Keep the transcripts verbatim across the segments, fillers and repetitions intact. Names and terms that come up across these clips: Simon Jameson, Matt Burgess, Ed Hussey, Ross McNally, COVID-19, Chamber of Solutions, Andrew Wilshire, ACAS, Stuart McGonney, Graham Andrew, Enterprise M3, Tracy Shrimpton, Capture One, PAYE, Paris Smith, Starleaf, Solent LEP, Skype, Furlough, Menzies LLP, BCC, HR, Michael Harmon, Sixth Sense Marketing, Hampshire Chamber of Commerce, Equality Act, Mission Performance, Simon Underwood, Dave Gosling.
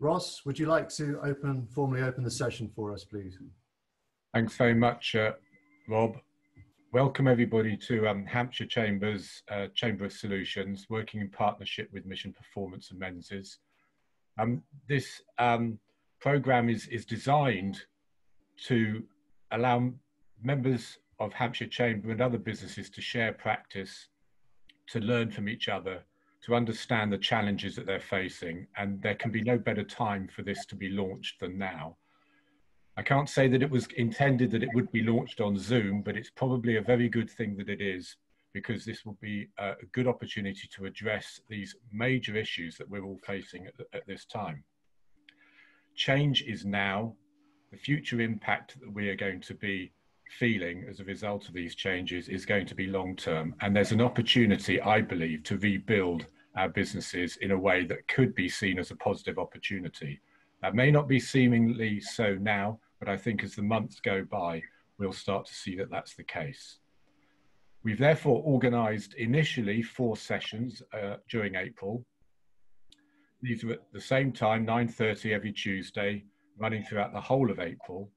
Ross, would you like to open, formally open the session for us, please? Thanks very much, uh, Rob. Welcome everybody to um, Hampshire Chamber's uh, Chamber of Solutions, working in partnership with Mission Performance and Menzies. Um, this um, programme is, is designed to allow members of Hampshire Chamber and other businesses to share practice, to learn from each other, to understand the challenges that they're facing, and there can be no better time for this to be launched than now. I can't say that it was intended that it would be launched on Zoom, but it's probably a very good thing that it is, because this will be a good opportunity to address these major issues that we're all facing at, the, at this time. Change is now. The future impact that we are going to be feeling as a result of these changes is going to be long-term, and there's an opportunity, I believe, to rebuild our businesses in a way that could be seen as a positive opportunity. That may not be seemingly so now, but I think as the months go by, we'll start to see that that's the case. We've therefore organised initially four sessions uh, during April. These are at the same time, nine thirty every Tuesday, running throughout the whole of April.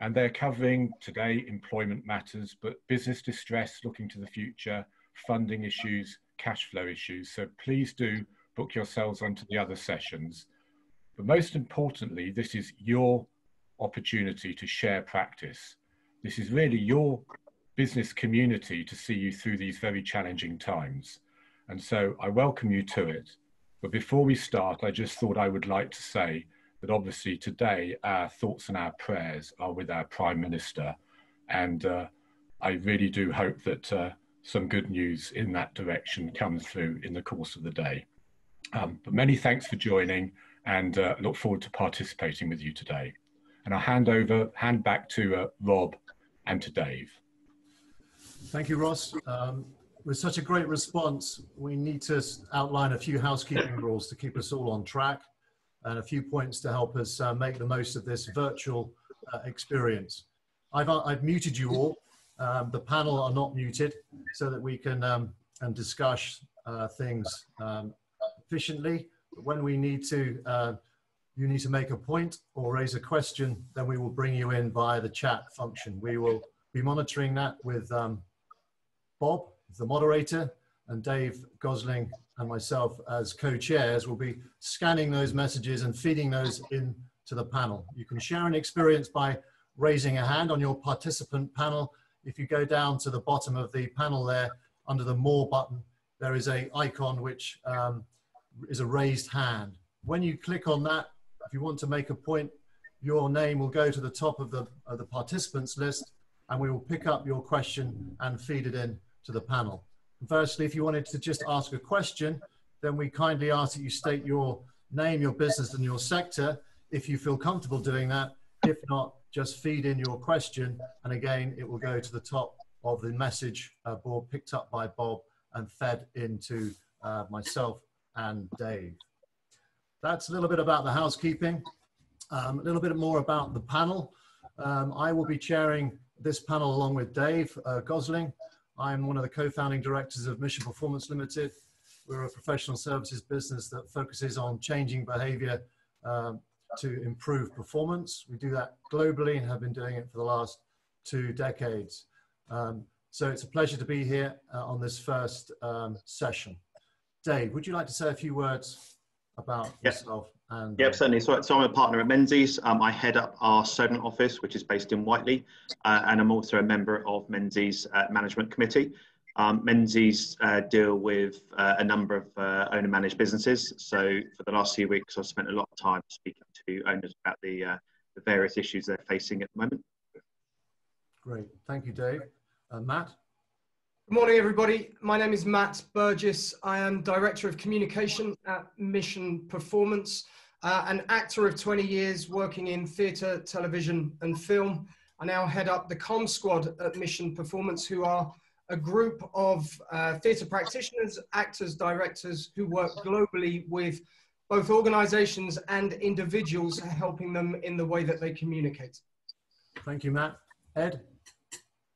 And they're covering today employment matters, but business distress, looking to the future, funding issues, cash flow issues. So please do book yourselves onto the other sessions. But most importantly, this is your opportunity to share practice. This is really your business community to see you through these very challenging times. And so I welcome you to it. But before we start, I just thought I would like to say that obviously today our thoughts and our prayers are with our Prime Minister, and uh, I really do hope that uh, some good news in that direction comes through in the course of the day. Um, but many thanks for joining, and uh, look forward to participating with you today. And I'll hand over, hand back to uh, Rob and to Dave. Thank you, Ross. Um, with such a great response, we need to outline a few housekeeping rules to keep us all on track, and a few points to help us uh, make the most of this virtual uh, experience. I've, uh, I've muted you all. Um, the panel are not muted, so that we can um, and discuss uh, things um, efficiently. But when we need to, uh, you need to make a point or raise a question, then we will bring you in via the chat function. We will be monitoring that with um, Bob, the moderator, and Dave Gosling and myself as co-chairs will be scanning those messages and feeding those in to the panel. You can share an experience by raising a hand on your participant panel. If you go down to the bottom of the panel there, under the More button, there is an icon which um, is a raised hand. When you click on that, if you want to make a point, your name will go to the top of the, of the participants list, and we will pick up your question and feed it in to the panel. Conversely, if you wanted to just ask a question, then we kindly ask that you state your name, your business, and your sector, if you feel comfortable doing that. If not, just feed in your question, and again, it will go to the top of the message uh, board picked up by Bob and fed into uh, myself and Dave. That's a little bit about the housekeeping. Um, a little bit more about the panel. Um, I will be chairing this panel along with Dave uh, Gosling. I'm one of the co-founding directors of Mission Performance Limited. We're a professional services business that focuses on changing behavior um, to improve performance. We do that globally and have been doing it for the last two decades. Um, so it's a pleasure to be here uh, on this first um, session. Dave, would you like to say a few words about yep. yourself? And, yep, uh, certainly. So, so I'm a partner at Menzies. Um, I head up our Solent office, which is based in Whiteley, uh, and I'm also a member of Menzies uh, Management Committee. Um, Menzies uh, deal with uh, a number of uh, owner-managed businesses. So for the last few weeks, I've spent a lot of time speaking to owners about the, uh, the various issues they're facing at the moment. Great. Thank you, Dave. Uh, Matt? Good morning, everybody. My name is Matt Burgess. I am Director of Communication at Mission Performance, uh, an actor of twenty years working in theatre, television and film. I now head up the comm squad at Mission Performance, who are a group of uh, theatre practitioners, actors, directors who work globally with both organisations and individuals, helping them in the way that they communicate. Thank you, Matt. Ed?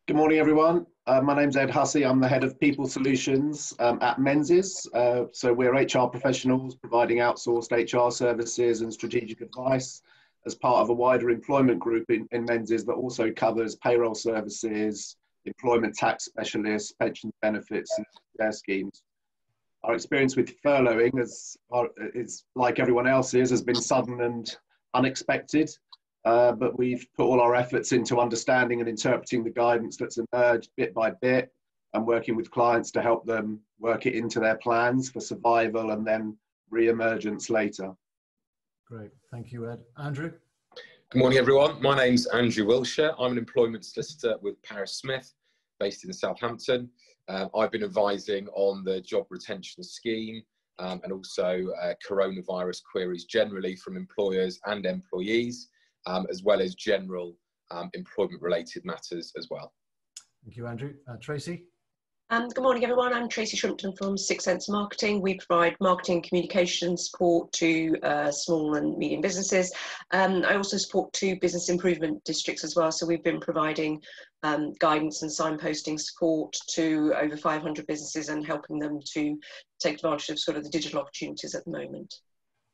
Good morning, everyone. Uh, my name's Ed Hussey. I'm the head of people solutions um, at Menzies. Uh, so we're H R professionals providing outsourced H R services and strategic advice as part of a wider employment group in, in Menzies that also covers payroll services, employment tax specialists, pension benefits and their schemes. Our experience with furloughing is, is like everyone else's, has been sudden and unexpected. Uh, but we've put all our efforts into understanding and interpreting the guidance that's emerged bit by bit and working with clients to help them work it into their plans for survival and then re-emergence later. Great. Thank you, Ed. Andrew? Good morning, everyone. My name's Andrew Wilshire. I'm an employment solicitor with Paris Smith, based in Southampton. Um, I've been advising on the job retention scheme um, and also uh, coronavirus queries generally from employers and employees. Um, as well as general um, employment-related matters as well. Thank you, Andrew. Uh, Tracy? Um, good morning, everyone. I'm Tracy Shrimpton from Sixth Sense Marketing. We provide marketing and communication support to uh, small and medium businesses. Um, I also support two business improvement districts as well, so we've been providing um, guidance and signposting support to over five hundred businesses and helping them to take advantage of sort of the digital opportunities at the moment.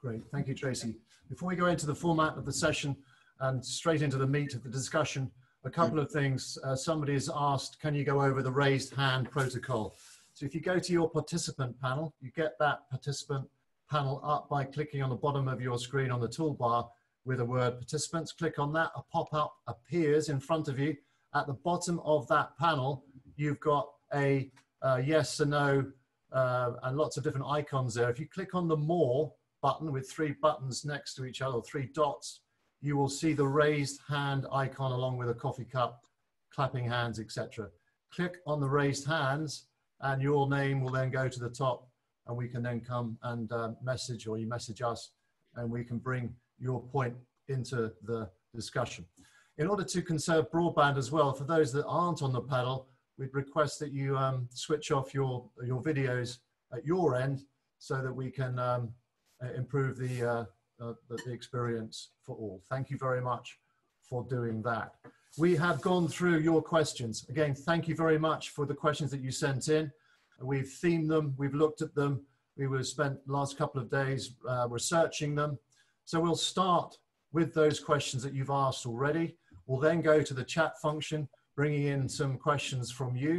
Great. Thank you, Tracy. Before we go into the format of the session, and straight into the meat of the discussion, a couple of things. Uh, somebody has asked, can you go over the raised hand protocol? So if you go to your participant panel, you get that participant panel up by clicking on the bottom of your screen on the toolbar with the word participants. Click on that, a pop-up appears in front of you. At the bottom of that panel, you've got a uh, yes or no uh, and lots of different icons there. If you click on the more button with three buttons next to each other, or three dots, you will see the raised hand icon along with a coffee cup, clapping hands, et cetera. Click on the raised hands and your name will then go to the top and we can then come and uh, message, or you message us, and we can bring your point into the discussion. In order to conserve broadband as well, for those that aren't on the panel, we'd request that you um, switch off your, your videos at your end so that we can um, improve the uh, Uh, the, the experience for all. Thank you very much for doing that. We have gone through your questions. Again, thank you very much for the questions that you sent in. We've themed them, we've looked at them, we were spent the last couple of days uh, researching them. So we'll start with those questions that you've asked already. We'll then go to the chat function, bringing in some questions from you,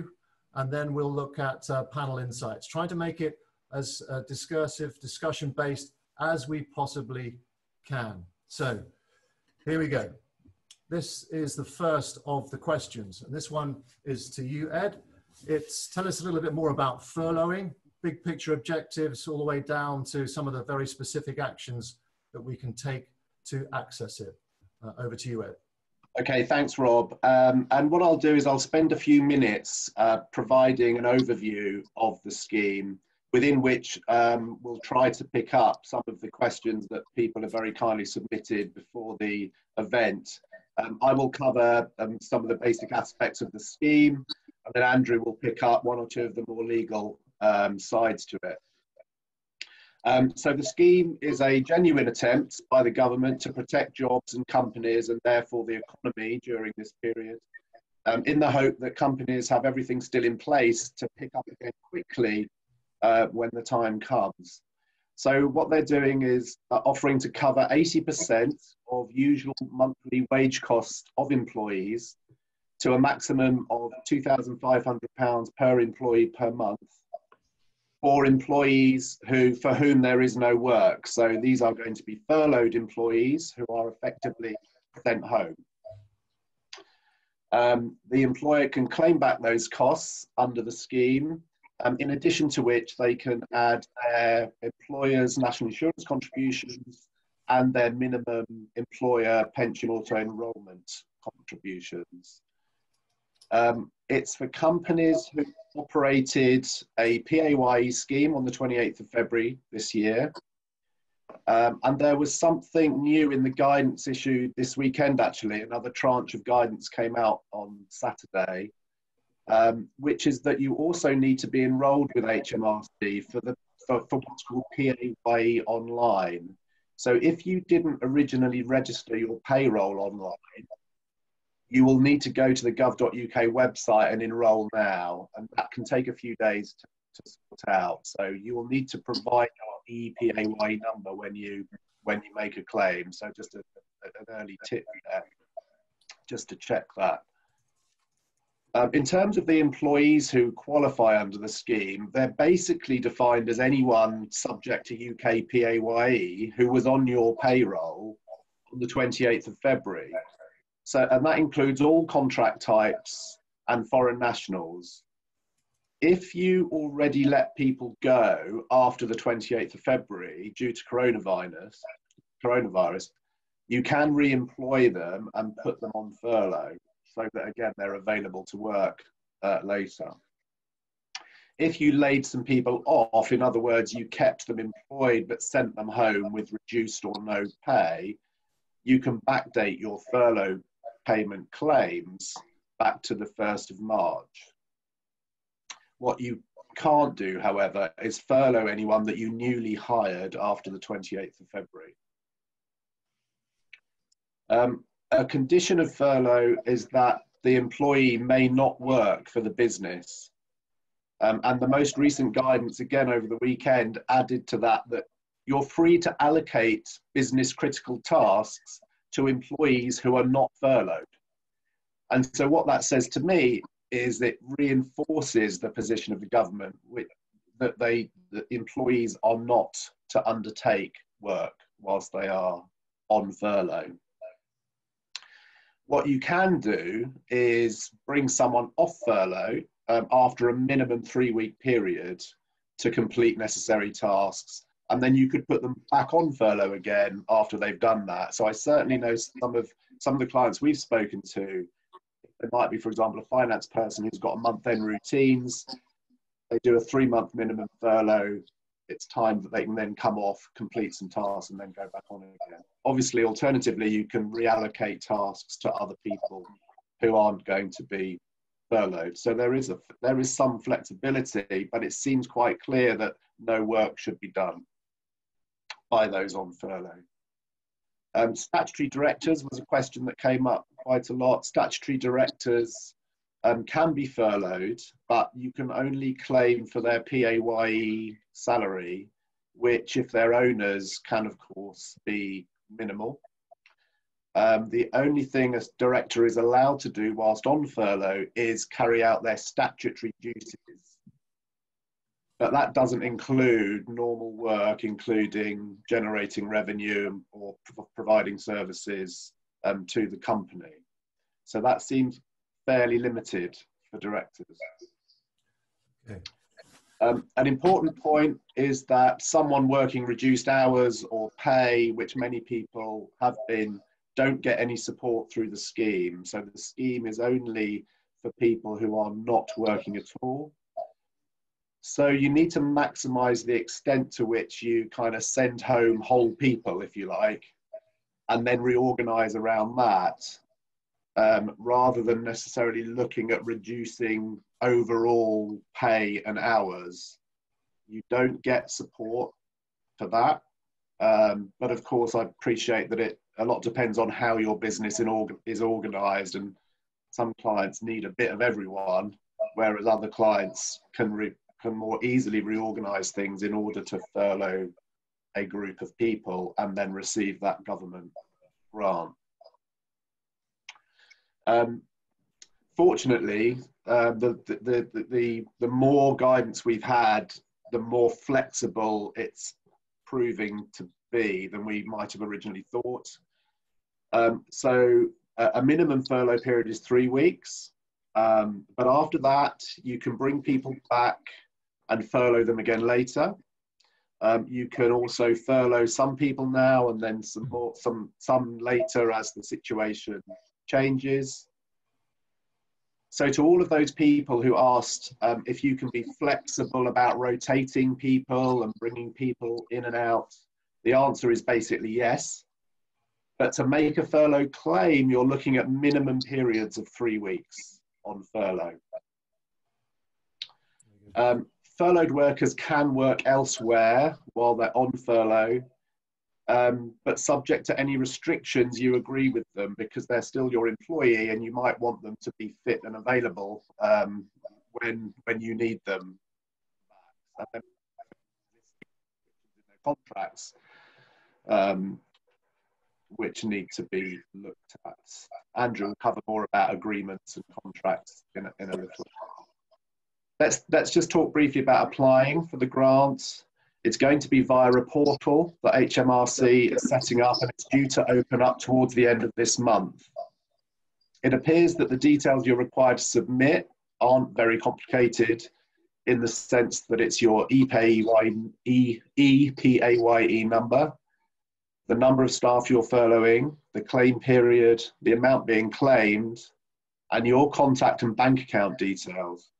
and then we'll look at uh, panel insights, trying to make it as uh, discursive, discussion-based as we possibly can. So here we go. This is the first of the questions, and this one is to you, Ed. It's tell us a little bit more about furloughing, big picture objectives, all the way down to some of the very specific actions that we can take to access it. Uh, over to you, Ed. Okay, thanks, Rob. Um, and what I'll do is I'll spend a few minutes uh, providing an overview of the scheme, within which um, we'll try to pick up some of the questions that people have very kindly submitted before the event. Um, I will cover um, some of the basic aspects of the scheme, and then Andrew will pick up one or two of the more legal um, sides to it. Um, so the scheme is a genuine attempt by the government to protect jobs and companies, and therefore the economy during this period, um, in the hope that companies have everything still in place to pick up again quickly Uh, when the time comes. So what they're doing is uh, offering to cover eighty percent of usual monthly wage costs of employees to a maximum of two thousand five hundred pounds per employee per month for employees who, for whom there is no work. So these are going to be furloughed employees who are effectively sent home. Um, the employer can claim back those costs under the scheme, Um, in addition to which they can add their employer's national insurance contributions and their minimum employer pension auto-enrolment contributions. Um, it's for companies who operated a P A Y E scheme on the twenty-eighth of February this year. Um, and there was something new in the guidance issued this weekend, actually. Another tranche of guidance came out on Saturday, Um, which is that you also need to be enrolled with H M R C for, the, for, for what's called P A Y E online. So if you didn't originally register your payroll online, you will need to go to the gov dot U K website and enrol now, and that can take a few days to, to sort out. So you will need to provide your E P A Y E number when you when you make a claim. So just a, an early tip there, just to check that. Um, in terms of the employees who qualify under the scheme, they're basically defined as anyone subject to U K P A Y E who was on your payroll on the twenty-eighth of February. So, and that includes all contract types and foreign nationals. If you already let people go after the twenty-eighth of February due to coronavirus, coronavirus, you can re-employ them and put them on furlough, so that again they're available to work uh, later. If you laid some people off, in other words, you kept them employed but sent them home with reduced or no pay, you can backdate your furlough payment claims back to the first of March. What you can't do, however, is furlough anyone that you newly hired after the twenty-eighth of February. Um, A condition of furlough is that the employee may not work for the business. Um, and the most recent guidance, again over the weekend, added to that that you're free to allocate business critical tasks to employees who are not furloughed. And so what that says to me is it reinforces the position of the government with, that they, the employees are not to undertake work whilst they are on furlough. What you can do is bring someone off furlough um, after a minimum three-week period to complete necessary tasks, and then you could put them back on furlough again after they've done that. So I certainly know some of, some of the clients we've spoken to, it might be, for example, a finance person who's got a month-end routines, they do a three-month minimum furlough, it's time that they can then come off, complete some tasks, and then go back on again. Obviously, alternatively, you can reallocate tasks to other people who aren't going to be furloughed. So there is, a, there is some flexibility, but it seems quite clear that no work should be done by those on furlough. Um, statutory directors was a question that came up quite a lot. Statutory directors Um, can be furloughed, but you can only claim for their P A Y E salary, which if their owners can of course be minimal. Um, the only thing a director is allowed to do whilst on furlough is carry out their statutory duties, but that doesn't include normal work, including generating revenue or pro providing services um, to the company. So that seems fairly limited for directors. Okay. Um, an important point is that someone working reduced hours or pay, which many people have been, don't get any support through the scheme. So the scheme is only for people who are not working at all. So you need to maximise the extent to which you kind of send home whole people, if you like, and then reorganise around that. Um, rather than necessarily looking at reducing overall pay and hours. You don't get support for that. Um, but of course, I appreciate that it a lot depends on how your business in org is organised, and some clients need a bit of everyone, whereas other clients can, re can more easily reorganise things in order to furlough a group of people and then receive that government grant. Um, fortunately, uh, the, the, the, the, the more guidance we've had, the more flexible it's proving to be than we might have originally thought. Um, so a, a minimum furlough period is three weeks, um, but after that, you can bring people back and furlough them again later. Um, you can also furlough some people now and then some, more, some, some later as the situation changes. So to all of those people who asked um, if you can be flexible about rotating people and bringing people in and out, the answer is basically yes. But to make a furlough claim, you're looking at minimum periods of three weeks on furlough. Um, furloughed workers can work elsewhere while they're on furlough. um, but subject to any restrictions you agree with them, because they're still your employee and you might want them to be fit and available um, when, when you need them. Um, contracts um, which need to be looked at. Andrew will cover more about agreements and contracts in a, in a little while. Let's, let's just talk briefly about applying for the grant. It's going to be via a portal that H M R C is setting up, and it's due to open up towards the end of this month. It appears that the details you're required to submit aren't very complicated, in the sense that it's your E P A Y E number, the number of staff you're furloughing, the claim period, the amount being claimed, and your contact and bank account details.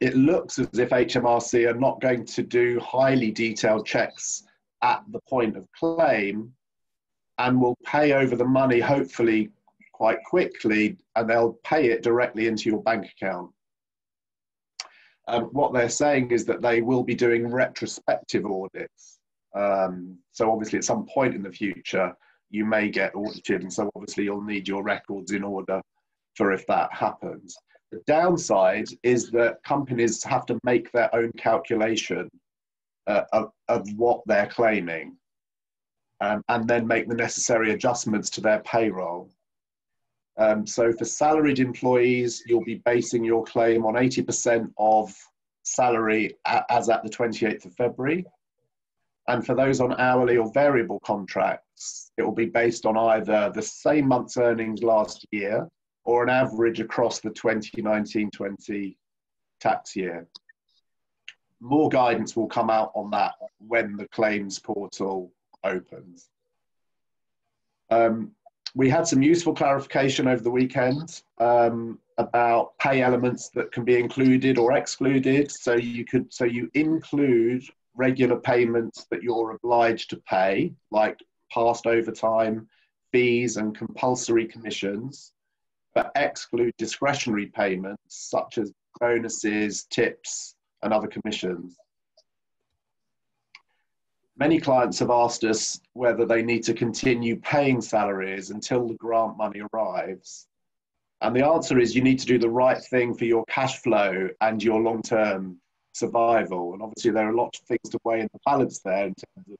It looks as if H M R C are not going to do highly detailed checks at the point of claim, and will pay over the money hopefully quite quickly, and they'll pay it directly into your bank account. Um, what they're saying is that they will be doing retrospective audits. Um, so obviously at some point in the future, you may get audited, and so obviously you'll need your records in order for if that happens. The downside is that companies have to make their own calculation uh, of, of what they're claiming, um, and then make the necessary adjustments to their payroll. Um, so for salaried employees, you'll be basing your claim on eighty percent of salary at, as at the twenty-eighth of February. And for those on hourly or variable contracts, it will be based on either the same month's earnings last year or an average across the twenty nineteen twenty tax year. More guidance will come out on that when the claims portal opens. Um, We had some useful clarification over the weekend um, about pay elements that can be included or excluded. So you could, so you include regular payments that you're obliged to pay, like past overtime, fees, and compulsory commissions, but exclude discretionary payments such as bonuses, tips, and other commissions. Many clients have asked us whether they need to continue paying salaries until the grant money arrives. And the answer is you need to do the right thing for your cash flow and your long-term survival. And obviously there are lots of things to weigh in the balance there in terms of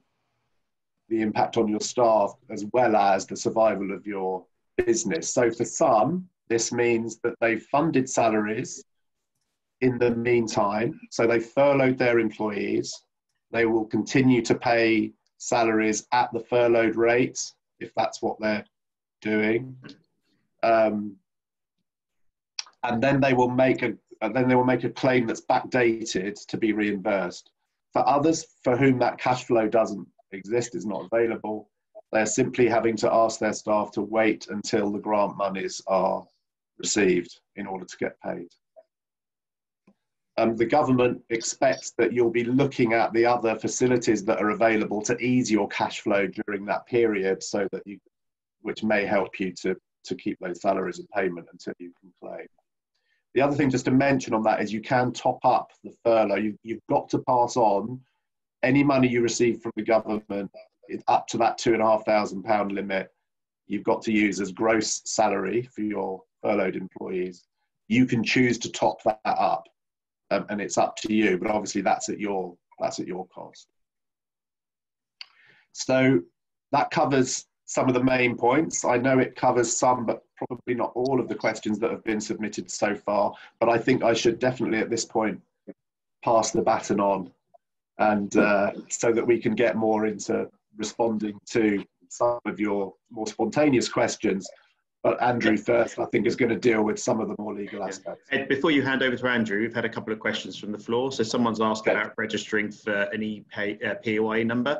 the impact on your staff as well as the survival of your business. So for some, this means that they've funded salaries in the meantime. So they furloughed their employees. They will continue to pay salaries at the furloughed rates, if that's what they're doing. Um, and then they will make a then they will make a claim that's backdated to be reimbursed. For others for whom that cash flow doesn't exist, is not available, they're simply having to ask their staff to wait until the grant monies are received in order to get paid. Um, the government expects that you'll be looking at the other facilities that are available to ease your cash flow during that period, so that you, which may help you to, to keep those salaries in payment until you can claim. The other thing just to mention on that is you can top up the furlough. You, you've got to pass on any money you receive from the government up to that two and a half thousand pound limit. You've got to use as gross salary for your furloughed employees. You can choose to top that up. Um, and it's up to you, but obviously that's at your that's at your cost. So that covers some of the main points. I know it covers some, but probably not all of the questions that have been submitted so far. But I think I should definitely at this point pass the baton on, and uh, so that we can get more into responding to some of your more spontaneous questions. But Andrew first, I think, is going to deal with some of the more legal aspects. Ed, before you hand over to Andrew, we've had a couple of questions from the floor. So someone's asked okay. about registering for an E P A Y E number,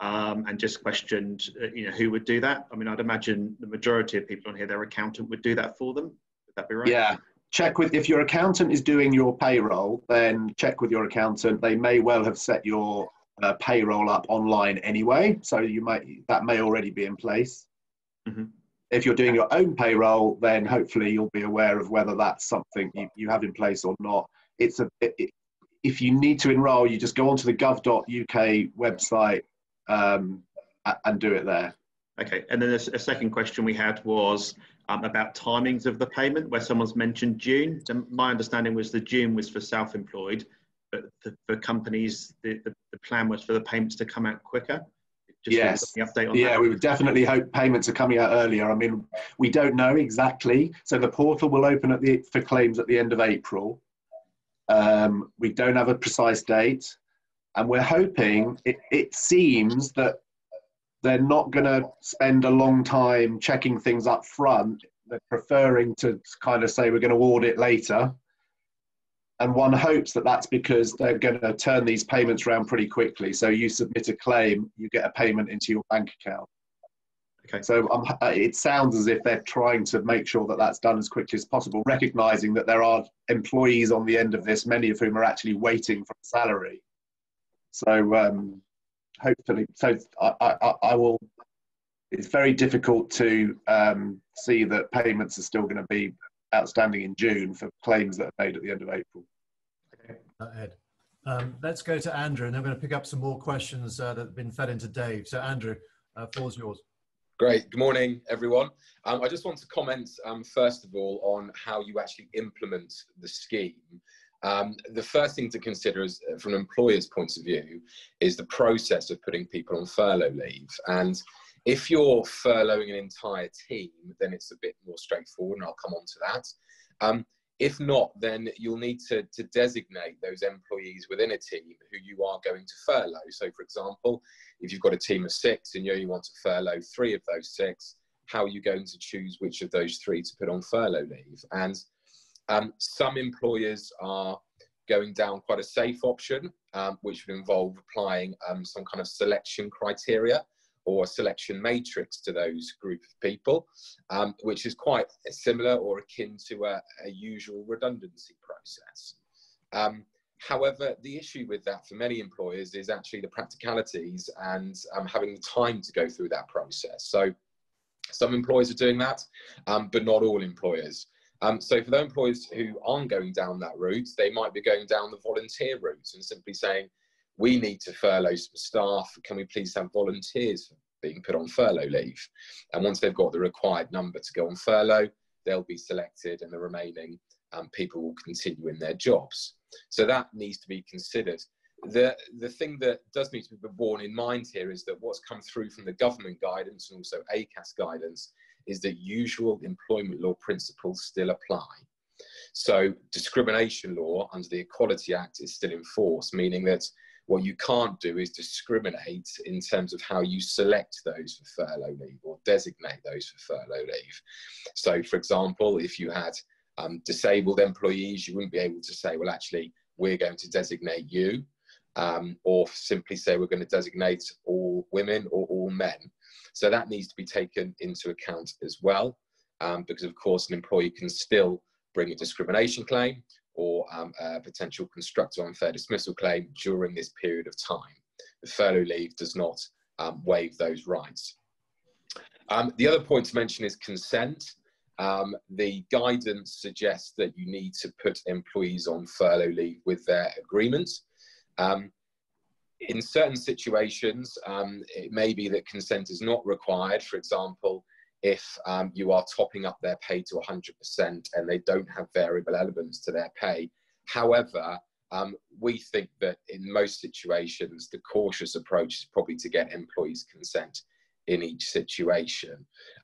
um, and just questioned, uh, you know, who would do that? I mean, I'd imagine the majority of people on here, their accountant would do that for them. Would that be right? Yeah. Check with, if your accountant is doing your payroll, then check with your accountant. They may well have set your uh, payroll up online anyway, so you might that may already be in place. Mm-hmm. If you're doing your own payroll, then hopefully you'll be aware of whether that's something you, you have in place or not. It's a, it, if you need to enrol, you just go onto the gov dot U K website, um, and do it there. Okay, and then a, a second question we had was um, about timings of the payment, where someone's mentioned June. So my understanding was that June was for self-employed, but the, for companies, the, the, the plan was for the payments to come out quicker. Just yes. The update on yeah, that. We would definitely hope payments are coming out earlier. I mean, we don't know exactly. So the portal will open at the, for claims at the end of April. Um, we don't have a precise date. And we're hoping, it, it seems that they're not going to spend a long time checking things up front. They're preferring to kind of say, we're going to audit later. And one hopes that that's because they're going to turn these payments around pretty quickly. So you submit a claim, you get a payment into your bank account. Okay. So um, it sounds as if they're trying to make sure that that's done as quickly as possible, recognising that there are employees on the end of this, many of whom are actually waiting for a salary. So um, hopefully, so I, I, I will, it's very difficult to um, see that payments are still going to be outstanding in June for claims that are made at the end of April. Okay. Uh, Ed, um, let's go to Andrew, and I'm going to pick up some more questions uh, that have been fed into Dave. So Andrew, uh, floor's yours. Great. Good morning, everyone. Um, I just want to comment, um, first of all, on how you actually implement the scheme. Um, the first thing to consider is, from an employer's point of view, is the process of putting people on furlough leave. And if you're furloughing an entire team, then it's a bit more straightforward, and I'll come on to that. Um, if not, then you'll need to, to designate those employees within a team who you are going to furlough. So, for example, if you've got a team of six and you only want to furlough three of those six, how are you going to choose which of those three to put on furlough leave? And Um, some employers are going down quite a safe option, um, which would involve applying um, some kind of selection criteria or a selection matrix to those group of people, um, which is quite similar or akin to a, a usual redundancy process. Um, however, the issue with that for many employers is actually the practicalities and um, having the time to go through that process. So some employers are doing that, um, but not all employers. Um, so for the employers who aren't going down that route, they might be going down the volunteer route and simply saying, we need to furlough some staff, can we please have volunteers being put on furlough leave? And once they've got the required number to go on furlough, they'll be selected and the remaining um, people will continue in their jobs. So that needs to be considered. The, the thing that does need to be borne in mind here is that what's come through from the government guidance and also ACAS guidance is that usual employment law principles still apply. So discrimination law under the Equality Act is still in force, meaning that what you can't do is discriminate in terms of how you select those for furlough leave or designate those for furlough leave. So, for example, if you had um, disabled employees, you wouldn't be able to say, well, actually, we're going to designate you, um, or simply say we're going to designate all women or all men. So that needs to be taken into account as well, um, because of course an employee can still bring a discrimination claim or um, a potential constructive unfair dismissal claim during this period of time. The furlough leave does not um, waive those rights. Um, the other point to mention is consent. Um, the guidance suggests that you need to put employees on furlough leave with their agreement. Um, In certain situations, um, it may be that consent is not required. For example, if um, you are topping up their pay to one hundred percent and they don't have variable elements to their pay. However, um, we think that in most situations, the cautious approach is probably to get employees' consent in each situation.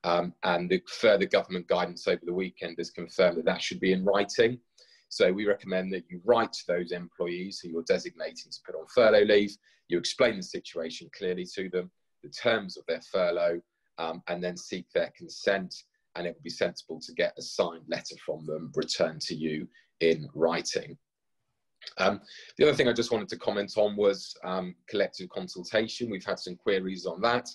Um, and the further government guidance over the weekend has confirmed that that should be in writing. So we recommend that you write to those employees who you're designating to put on furlough leave, you explain the situation clearly to them, the terms of their furlough, um, and then seek their consent, and it would be sensible to get a signed letter from them returned to you in writing. Um, the other thing I just wanted to comment on was um, collective consultation. We've had some queries on that.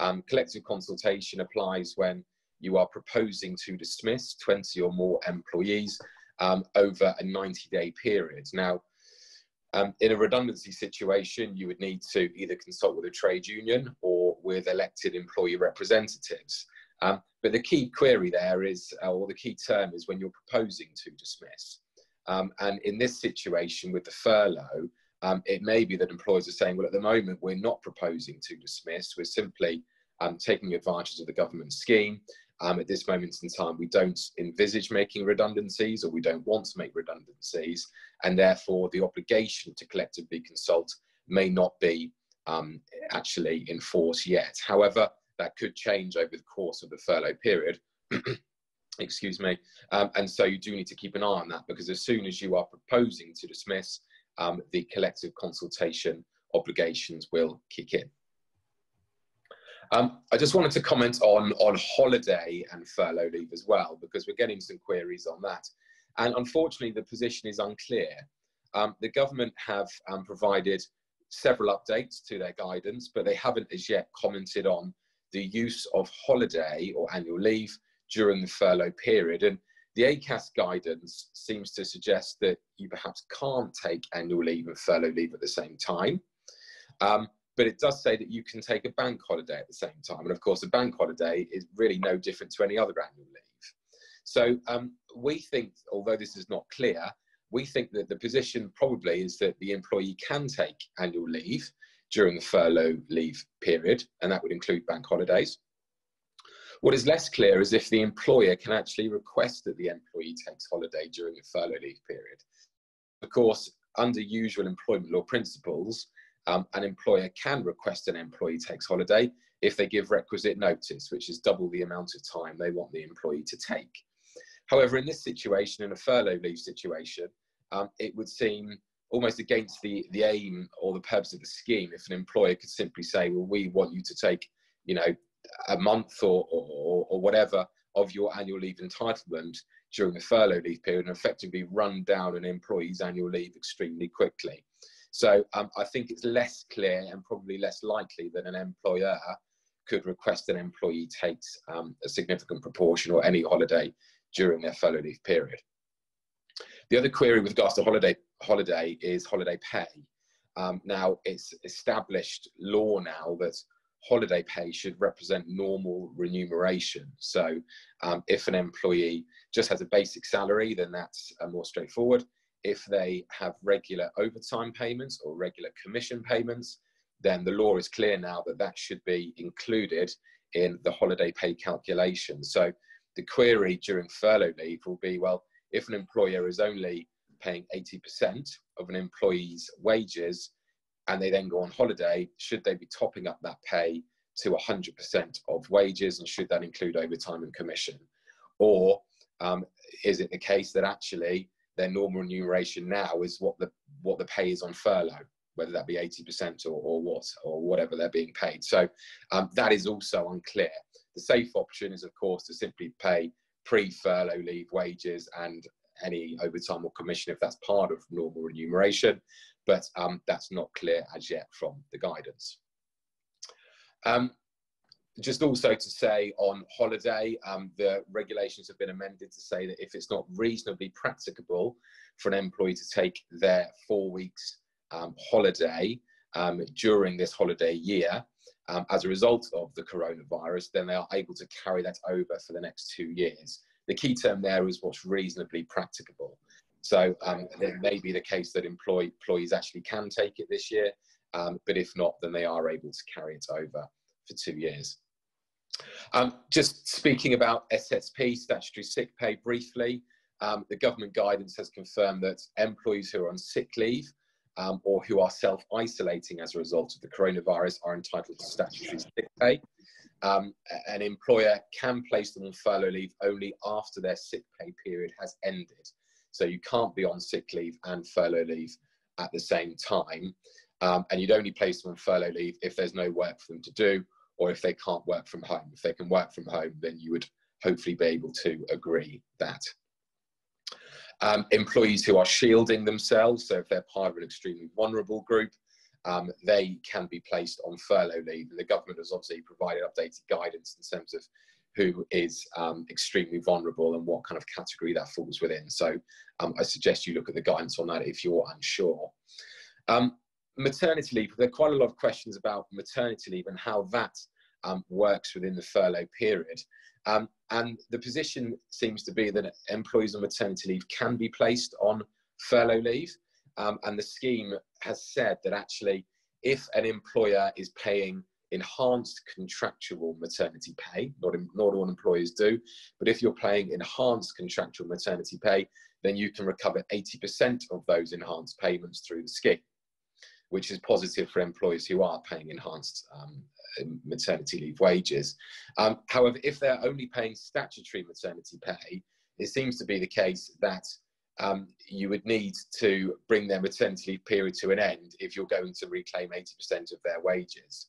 Um, collective consultation applies when you are proposing to dismiss twenty or more employees Um, over a ninety day period. Now, um, in a redundancy situation, you would need to either consult with a trade union or with elected employee representatives. Um, but the key query there is, uh, or the key term is when you're proposing to dismiss. Um, and in this situation with the furlough, um, it may be that employers are saying, well, at the moment, we're not proposing to dismiss. We're simply um, taking advantage of the government scheme. Um, at this moment in time, we don't envisage making redundancies, or we don't want to make redundancies, and therefore the obligation to collectively consult may not be um, actually in force yet. However, that could change over the course of the furlough period. Excuse me. Um, and so you do need to keep an eye on that, because as soon as you are proposing to dismiss, um, the collective consultation obligations will kick in. Um, I just wanted to comment on, on holiday and furlough leave as well, because we're getting some queries on that. And unfortunately, the position is unclear. Um, the government have um, provided several updates to their guidance, but they haven't as yet commented on the use of holiday or annual leave during the furlough period. And the ACAS guidance seems to suggest that you perhaps can't take annual leave and furlough leave at the same time. Um, but it does say that you can take a bank holiday at the same time. And of course, a bank holiday is really no different to any other annual leave. So um, we think, although this is not clear, we think that the position probably is that the employee can take annual leave during the furlough leave period, and that would include bank holidays. What is less clear is if the employer can actually request that the employee takes holiday during the furlough leave period. Of course, under usual employment law principles, um, an employer can request an employee takes holiday if they give requisite notice, which is double the amount of time they want the employee to take. However, in this situation, in a furlough leave situation, um, it would seem almost against the, the aim or the purpose of the scheme if an employer could simply say, well, we want you to take, you know, a month or, or, or whatever of your annual leave entitlement during the furlough leave period, and effectively run down an employee's annual leave extremely quickly. So um, I think it's less clear and probably less likely that an employer could request an employee takes um, a significant proportion or any holiday during their furlough leave period. The other query with regards to holiday holiday is holiday pay. Um, now, it's established law now that holiday pay should represent normal remuneration. So um, if an employee just has a basic salary, then that's uh, more straightforward. If they have regular overtime payments or regular commission payments, then the law is clear now that that should be included in the holiday pay calculation. So the query during furlough leave will be, well, if an employer is only paying eighty percent of an employee's wages, and they then go on holiday, should they be topping up that pay to one hundred percent of wages, and should that include overtime and commission? Or um, is it the case that actually their normal remuneration now is what the, what the pay is on furlough, whether that be eighty percent or, or what, or whatever they're being paid? So um, that is also unclear. The safe option is, of course, to simply pay pre-furlough leave wages and any overtime or commission if that's part of normal remuneration, but um, that's not clear as yet from the guidance. Um, just also to say on holiday, um, the regulations have been amended to say that if it's not reasonably practicable for an employee to take their four weeks um, holiday um, during this holiday year um, as a result of the coronavirus, then they are able to carry that over for the next two years. The key term there is what's reasonably practicable. So um, it may be the case that employ, employees actually can take it this year, um, but if not, then they are able to carry it over for two years. Um, just speaking about S S P, statutory sick pay briefly, um, the government guidance has confirmed that employees who are on sick leave um, or who are self-isolating as a result of the coronavirus are entitled to statutory sick pay. Um, an employer can place them on furlough leave only after their sick pay period has ended. So you can't be on sick leave and furlough leave at the same time. Um, and you'd only place them on furlough leave if there's no work for them to do, or if they can't work from home. If they can work from home, then you would hopefully be able to agree that. Um, employees who are shielding themselves, so if they're part of an extremely vulnerable group, Um, they can be placed on furlough leave. The government has obviously provided updated guidance in terms of who is um, extremely vulnerable and what kind of category that falls within. So um, I suggest you look at the guidance on that if you're unsure. Um, maternity leave, there are quite a lot of questions about maternity leave and how that um, works within the furlough period. Um, and the position seems to be that employees on maternity leave can be placed on furlough leave. Um, and the scheme has said that actually, if an employer is paying enhanced contractual maternity pay, not, not all employers do, but if you're paying enhanced contractual maternity pay, then you can recover eighty percent of those enhanced payments through the scheme, which is positive for employers who are paying enhanced um, maternity leave wages. Um, however, if they're only paying statutory maternity pay, it seems to be the case that um, you would need to bring their maternity leave period to an end if you're going to reclaim eighty percent of their wages.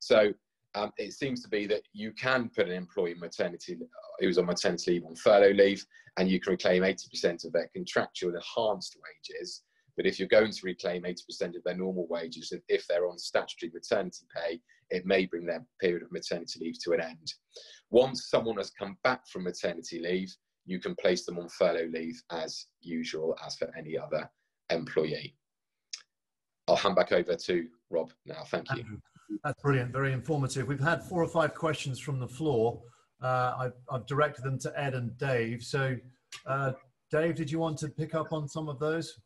So um, it seems to be that you can put an employee maternity who's on maternity leave on furlough leave, and you can reclaim eighty percent of their contractual enhanced wages. But if you're going to reclaim eighty percent of their normal wages, if they're on statutory maternity pay, it may bring their period of maternity leave to an end. Once someone has come back from maternity leave, you can place them on furlough leave as usual, as for any other employee. I'll hand back over to Rob now. Thank you. That's brilliant. Very informative. We've had four or five questions from the floor. Uh, I've, I've directed them to Ed and Dave. So, uh, Dave, did you want to pick up on some of those?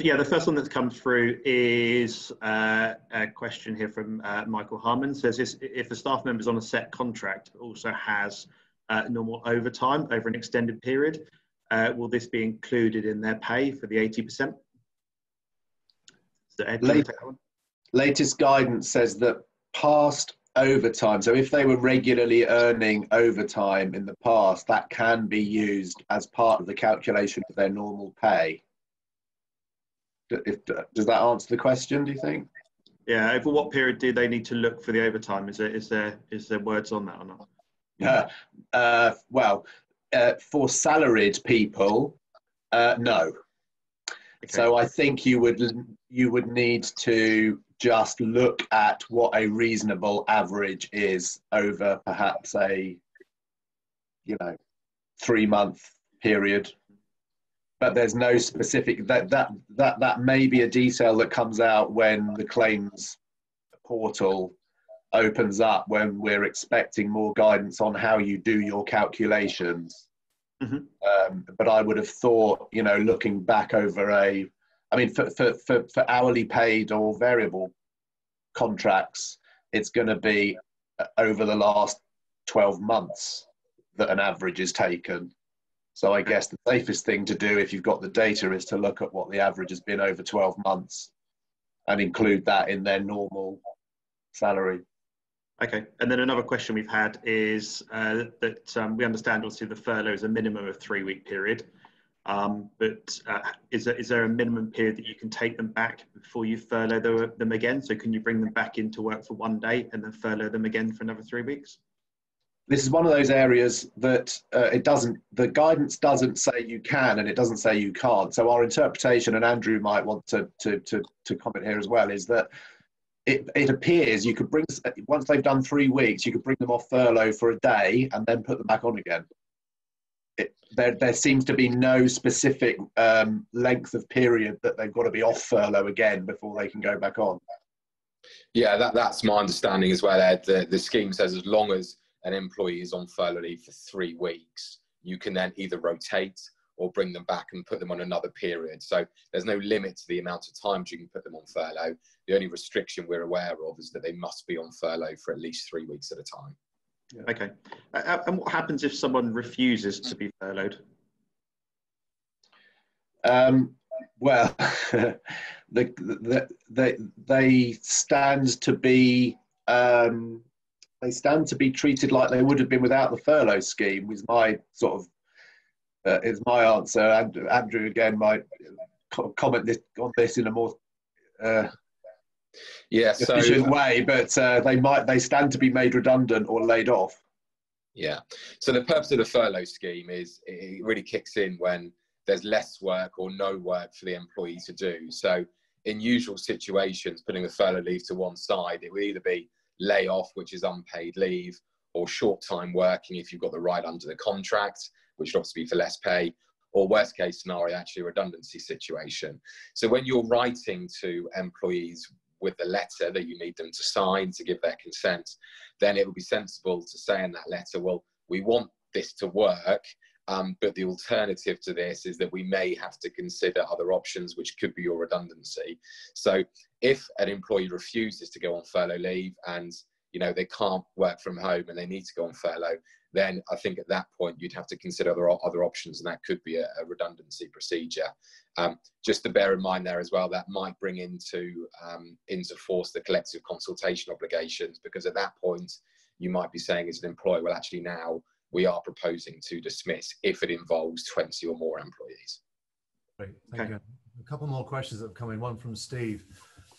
Yeah, the first one that's come through is uh, a question here from uh, Michael Harmon. Says, if a staff member is on a set contract but also has uh, normal overtime over an extended period, uh, will this be included in their pay for the eighty percent? So Ed, Late, latest guidance says that past overtime, so if they were regularly earning overtime in the past, that can be used as part of the calculation of their normal pay. If, does that answer the question, do you think? Yeah, over what period do they need to look for the overtime? Is there, is there, is there words on that or not? Uh, uh, well, uh, for salaried people, uh, no. Okay. So I think you would, you would need to just look at what a reasonable average is over perhaps a, you know, three-month period. But there's no specific, that, that, that, that may be a detail that comes out when the claims portal opens up, when we're expecting more guidance on how you do your calculations. Mm-hmm. Um, but I would have thought, you know, looking back over a, I mean, for, for, for, for hourly paid or variable contracts, it's going to be over the last twelve months that an average is taken. So I guess the safest thing to do if you've got the data is to look at what the average has been over twelve months and include that in their normal salary. Okay, and then another question we've had is uh, that um, we understand obviously the furlough is a minimum of three week period, um, but uh, is, there, is there a minimum period that you can take them back before you furlough them again? So can you bring them back into work for one day and then furlough them again for another three weeks? This is one of those areas that uh, it doesn't, the guidance doesn't say you can and it doesn't say you can't. So our interpretation, and Andrew might want to, to, to, to comment here as well, is that it, it appears you could bring, once they've done three weeks, you could bring them off furlough for a day and then put them back on again. It, there, there seems to be no specific um, length of period that they've got to be off furlough again before they can go back on. Yeah, that, that's my understanding as well, Ed. The, the scheme says as long as an employee is on furlough leave for three weeks, you can then either rotate or bring them back and put them on another period. So there's no limit to the amount of times you can put them on furlough. The only restriction we're aware of is that they must be on furlough for at least three weeks at a time. Yeah. Okay. Uh, and what happens if someone refuses to be furloughed? Um, well, the, the, the, they stand to be... Um, They stand to be treated like they would have been without the furlough scheme. Is my sort of uh, is my answer. Andrew, Andrew again might comment this, on this in a more uh, yeah, so, efficient way, but uh, they might they stand to be made redundant or laid off. Yeah. So the purpose of the furlough scheme is it really kicks in when there's less work or no work for the employee to do. So in usual situations, putting the furlough leave to one side, it would either be layoff, which is unpaid leave, or short time working if you've got the right under the contract, which would obviously be for less pay, or worst case scenario, actually a redundancy situation. So when you're writing to employees with the letter that you need them to sign to give their consent, then it would be sensible to say in that letter, well, we want this to work Um, but the alternative to this is that we may have to consider other options, which could be your redundancy. So if an employee refuses to go on furlough leave and, you know, they can't work from home and they need to go on furlough, then I think at that point you'd have to consider other, other options, and that could be a, a redundancy procedure. Um, just to bear in mind there as well, that might bring into, um, into force the collective consultation obligations, because at that point you might be saying as an employer, well, actually now we are proposing to dismiss if it involves twenty or more employees. Great, thank okay. you. A couple more questions that have come in, one from Steve.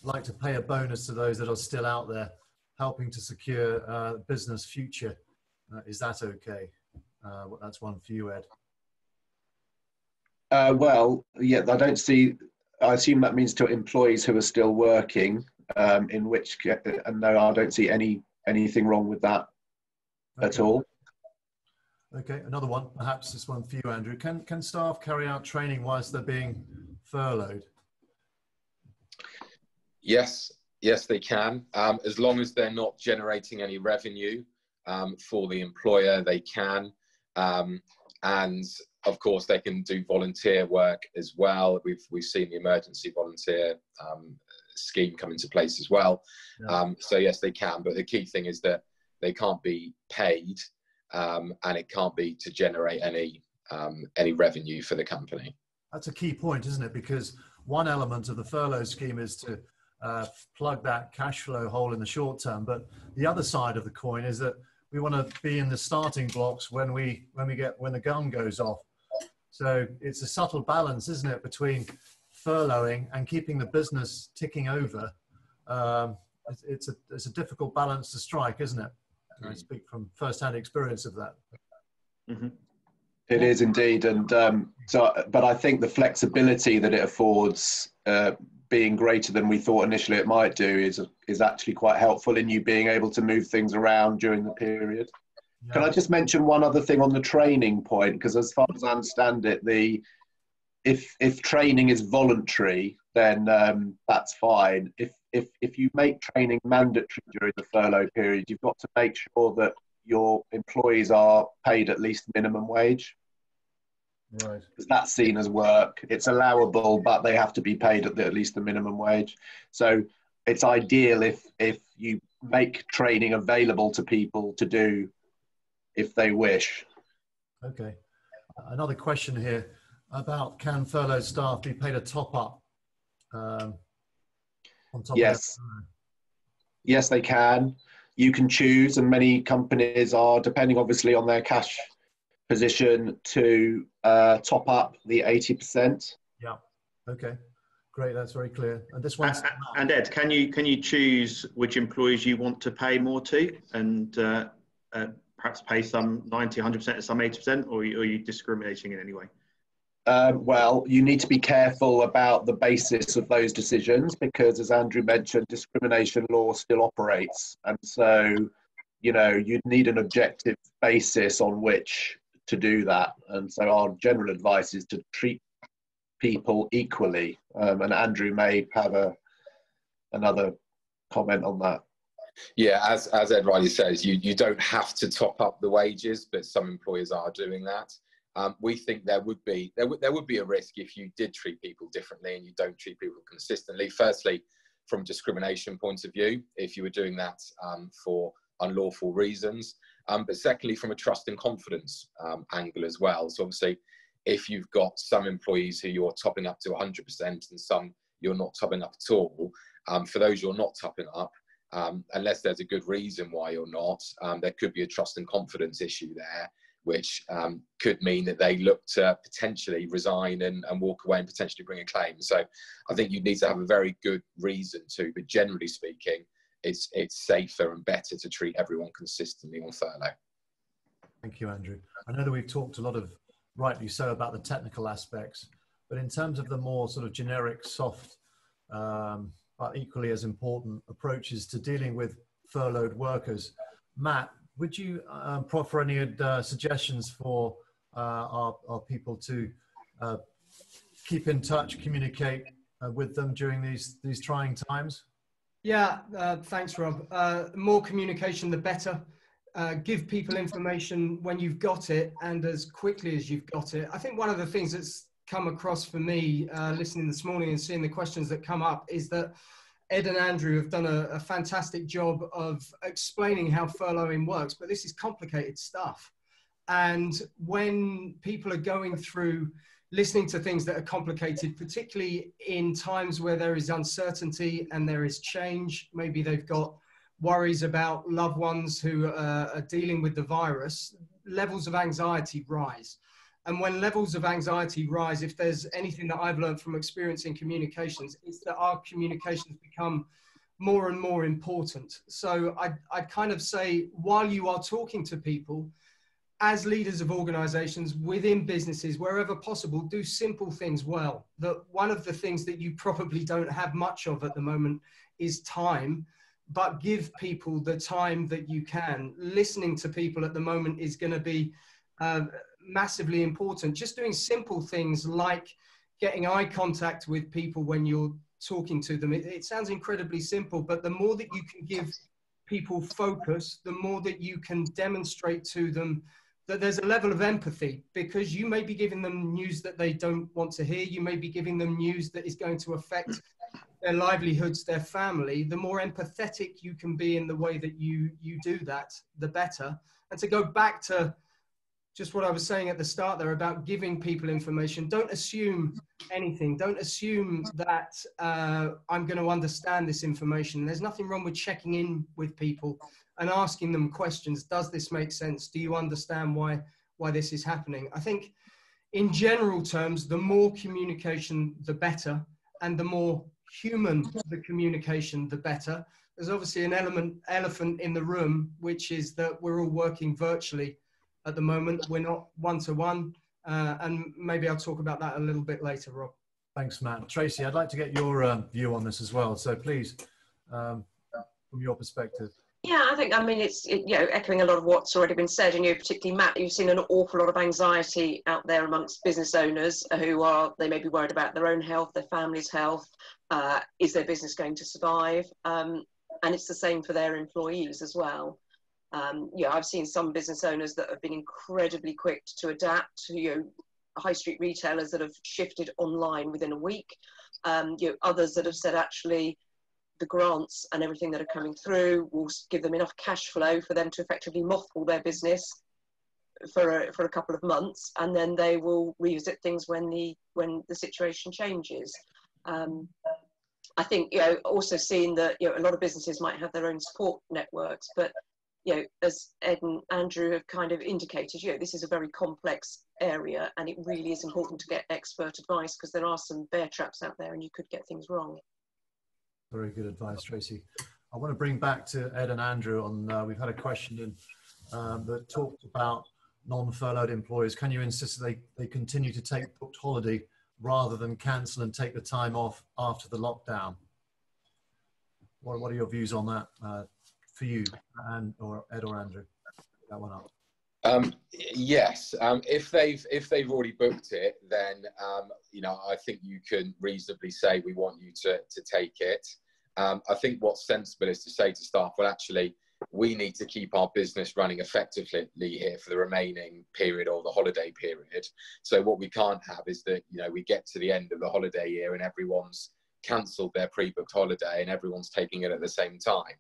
I'd like to pay a bonus to those that are still out there helping to secure uh, business future. Uh, is that okay? Uh, well, that's one for you, Ed. Uh, well, yeah, I don't see, I assume that means to employees who are still working, um, in which, and no, I don't see any anything wrong with that okay. at all. Okay, another one, perhaps this one for you, Andrew. Can, can staff carry out training whilst they're being furloughed? Yes, yes they can. Um, as long as they're not generating any revenue um, for the employer, they can. Um, and of course they can do volunteer work as well. We've, we've seen the emergency volunteer um, scheme come into place as well. Yeah. Um, so yes, they can, but the key thing is that they can't be paid. Um, and it can't be to generate any um, any revenue for the company. That's a key point, isn't it? Because one element of the furlough scheme is to uh, plug that cash flow hole in the short term, but the other side of the coin is that we want to be in the starting blocks when we when we get when the gun goes off. So it's a subtle balance, isn't it, between furloughing and keeping the business ticking over. Um, it's, it's a it's a difficult balance to strike, isn't it? I speak from first-hand experience of that. Mm-hmm. It is indeed, and um, so. But I think the flexibility that it affords, uh, being greater than we thought initially it might do, is is actually quite helpful in you being able to move things around during the period. Yeah. Can I just mention one other thing on the training point? Because as far as I understand it, the if if training is voluntary, then um, that's fine. If If, if you make training mandatory during the furlough period, you've got to make sure that your employees are paid at least minimum wage. Right. Because that's seen as work. It's allowable, but they have to be paid at, the, at least the minimum wage. So it's ideal if, if you make training available to people to do if they wish. Okay. Another question here about, can furloughed staff be paid a top-up? Um, Yes, yes they can. You can choose, and many companies are, depending obviously on their cash position, to uh, top up the eighty percent. Yeah, okay, great, that's very clear. And this one, and Ed, can you can you choose which employees you want to pay more to, and uh, uh, perhaps pay some ninety, one hundred percent and some eighty percent, or are you, are you discriminating in any way? Um, well, you need to be careful about the basis of those decisions because, as Andrew mentioned, discrimination law still operates. And so, you know, you need an objective basis on which to do that. And so our general advice is to treat people equally. Um, and Andrew may have a, another comment on that. Yeah, as, as Ed rightly says, you, you don't have to top up the wages, but some employers are doing that. Um, we think there would be there would there would be a risk if you did treat people differently and you don't treat people consistently. Firstly, from a discrimination point of view, if you were doing that um, for unlawful reasons, um, but secondly, from a trust and confidence um, angle as well. So obviously, if you've got some employees who you're topping up to one hundred percent and some you're not topping up at all, um, for those you're not topping up, um, unless there's a good reason why you're not, um, there could be a trust and confidence issue there, which um, could mean that they look to potentially resign and, and walk away and potentially bring a claim. So I think you need to have a very good reason to, but generally speaking, it's, it's safer and better to treat everyone consistently on furlough. Thank you, Andrew. I know that we've talked a lot of, rightly so, about the technical aspects, but in terms of the more sort of generic, soft, um, but equally as important approaches to dealing with furloughed workers, Matt, would you um, proffer any uh, suggestions for uh, our, our people to uh, keep in touch, communicate uh, with them during these, these trying times? Yeah, uh, thanks, Rob. Uh, more communication, the better. uh, give people information when you've got it and as quickly as you've got it. I think one of the things that's come across for me uh, listening this morning and seeing the questions that come up is that Ed and Andrew have done a, a fantastic job of explaining how furloughing works, but this is complicated stuff. And when people are going through listening to things that are complicated, particularly in times where there is uncertainty and there is change, maybe they've got worries about loved ones who uh, are dealing with the virus, levels of anxiety rise. And when levels of anxiety rise, if there's anything that I've learned from experience in communications, it's that our communications become more and more important. So I, I kind of say, while you are talking to people, as leaders of organizations within businesses, wherever possible, do simple things well. That one of the things that you probably don't have much of at the moment is time, but give people the time that you can. Listening to people at the moment is going to be uh, massively important. Just doing simple things like getting eye contact with people when you're talking to them. It, it sounds incredibly simple, but the more that you can give people focus, the more that you can demonstrate to them that there's a level of empathy, because you may be giving them news that they don't want to hear. You may be giving them news that is going to affect their livelihoods, their family. The more empathetic you can be in the way that you, you do that, the better. And to go back to just what I was saying at the start there about giving people information, don't assume anything. Don't assume that uh, I'm going to understand this information. There's nothing wrong with checking in with people and asking them questions. Does this make sense? Do you understand why, why this is happening? I think in general terms, the more communication, the better, and the more human the communication, the better. There's obviously an element, elephant in the room, which is that we're all working virtually at the moment. We're not one-to-one, uh, and maybe I'll talk about that a little bit later, Rob. Thanks, Matt. Tracy, I'd like to get your um, view on this as well. So please, um, from your perspective. Yeah, I think, I mean, it's, it, you know, echoing a lot of what's already been said, and you particularly, Matt, you've seen an awful lot of anxiety out there amongst business owners who are, they may be worried about their own health, their family's health, uh, is their business going to survive? Um, and it's the same for their employees as well. Um, yeah, I've seen some business owners that have been incredibly quick to adapt, you know, high street retailers that have shifted online within a week, um, you know, others that have said actually the grants and everything that are coming through will give them enough cash flow for them to effectively mothball their business for a, for a couple of months, and then they will revisit things when the, when the situation changes. Um, I think, you know, also seeing that, you know, a lot of businesses might have their own support networks, but you know, as Ed and Andrew have kind of indicated, you know, this is a very complex area, and it really is important to get expert advice, because there are some bear traps out there and you could get things wrong. Very good advice, Tracy. I want to bring back to Ed and Andrew on, uh, we've had a question in, um, that talked about non-furloughed employers. Can you insist that they, they continue to take booked holiday rather than cancel and take the time off after the lockdown? What, what are your views on that? Uh, For you, and or Ed or Andrew, pick that one up. Um, yes, um, if they've if they've already booked it, then um, you know, I think you can reasonably say we want you to to take it. Um, I think what's sensible is to say to staff, well, actually, we need to keep our business running effectively here for the remaining period or the holiday period. So what we can't have is that, you know, we get to the end of the holiday year and everyone's cancelled their pre-booked holiday and everyone's taking it at the same time.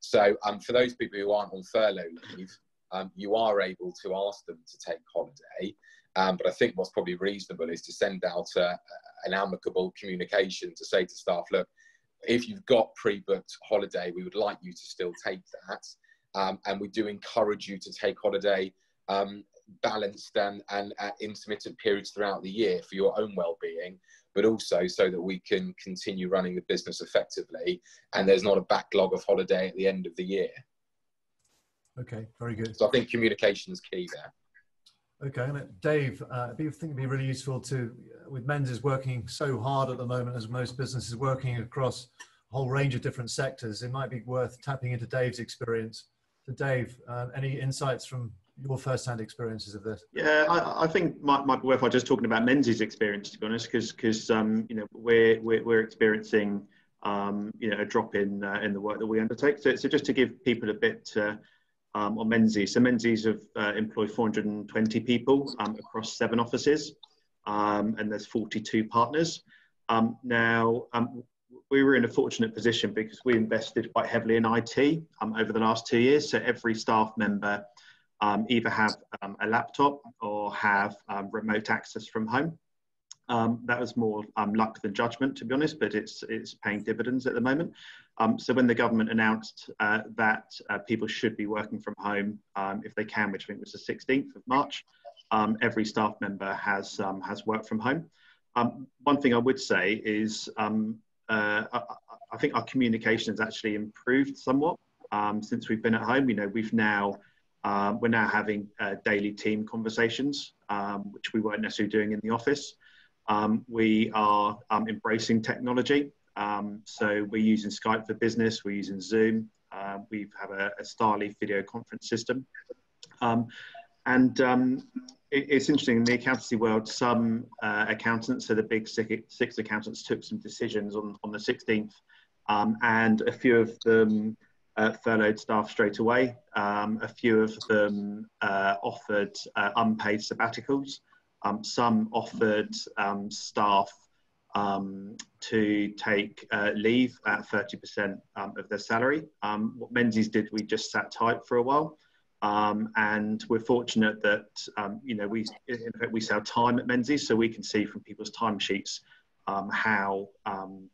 So um, for those people who aren't on furlough leave, um, you are able to ask them to take holiday. Um, but I think what's probably reasonable is to send out a, an amicable communication to say to staff, look, if you've got pre-booked holiday, we would like you to still take that. Um, and we do encourage you to take holiday um, balanced and, and at intermittent periods throughout the year for your own well-being, but also so that we can continue running the business effectively and there's not a backlog of holiday at the end of the year. Okay, very good. So I think communication is key there. Okay, and Dave, uh, I think it would be really useful to, with Menzies working so hard at the moment, as most businesses working across a whole range of different sectors, it might be worth tapping into Dave's experience. So Dave, uh, any insights from your first-hand experiences of this? Yeah, I, I think might, might be worthwhile just talking about Menzies' experience, to be honest, because because um, you know, we're we're, we're experiencing um, you know, a drop in uh, in the work that we undertake. So, so just to give people a bit uh, um, on Menzies. So Menzies have uh, employed four hundred twenty people um, across seven offices, um, and there's forty-two partners. Um, now, um, we were in a fortunate position because we invested quite heavily in I T um, over the last two years. So every staff member um, either have um, a laptop or have um, remote access from home. Um, that was more um, luck than judgment, to be honest, but it's, it's paying dividends at the moment. Um, so when the government announced uh, that uh, people should be working from home um, if they can, which I think was the sixteenth of March, um, every staff member has, um, has worked from home. Um, one thing I would say is um, uh, I, I think our communication has actually improved somewhat um, since we've been at home. You know, we've now, uh, we're now having uh, daily team conversations, um, which we weren't necessarily doing in the office. Um, we are um, embracing technology. Um, so we're using Skype for Business, we're using Zoom, uh, we have a, a Starleaf video conference system. Um, and um, it, it's interesting, in the accountancy world, some uh, accountants, so the big six accountants, took some decisions on, on the sixteenth, um, and a few of them uh, furloughed staff straight away. Um, a few of them uh, offered uh, unpaid sabbaticals. Um, some offered um, staff um, to take uh, leave at thirty percent um, of their salary. Um, what Menzies did, we just sat tight for a while, um, and we're fortunate that um, you know, we in fact we sell time at Menzies, so we can see from people's timesheets um, how, um,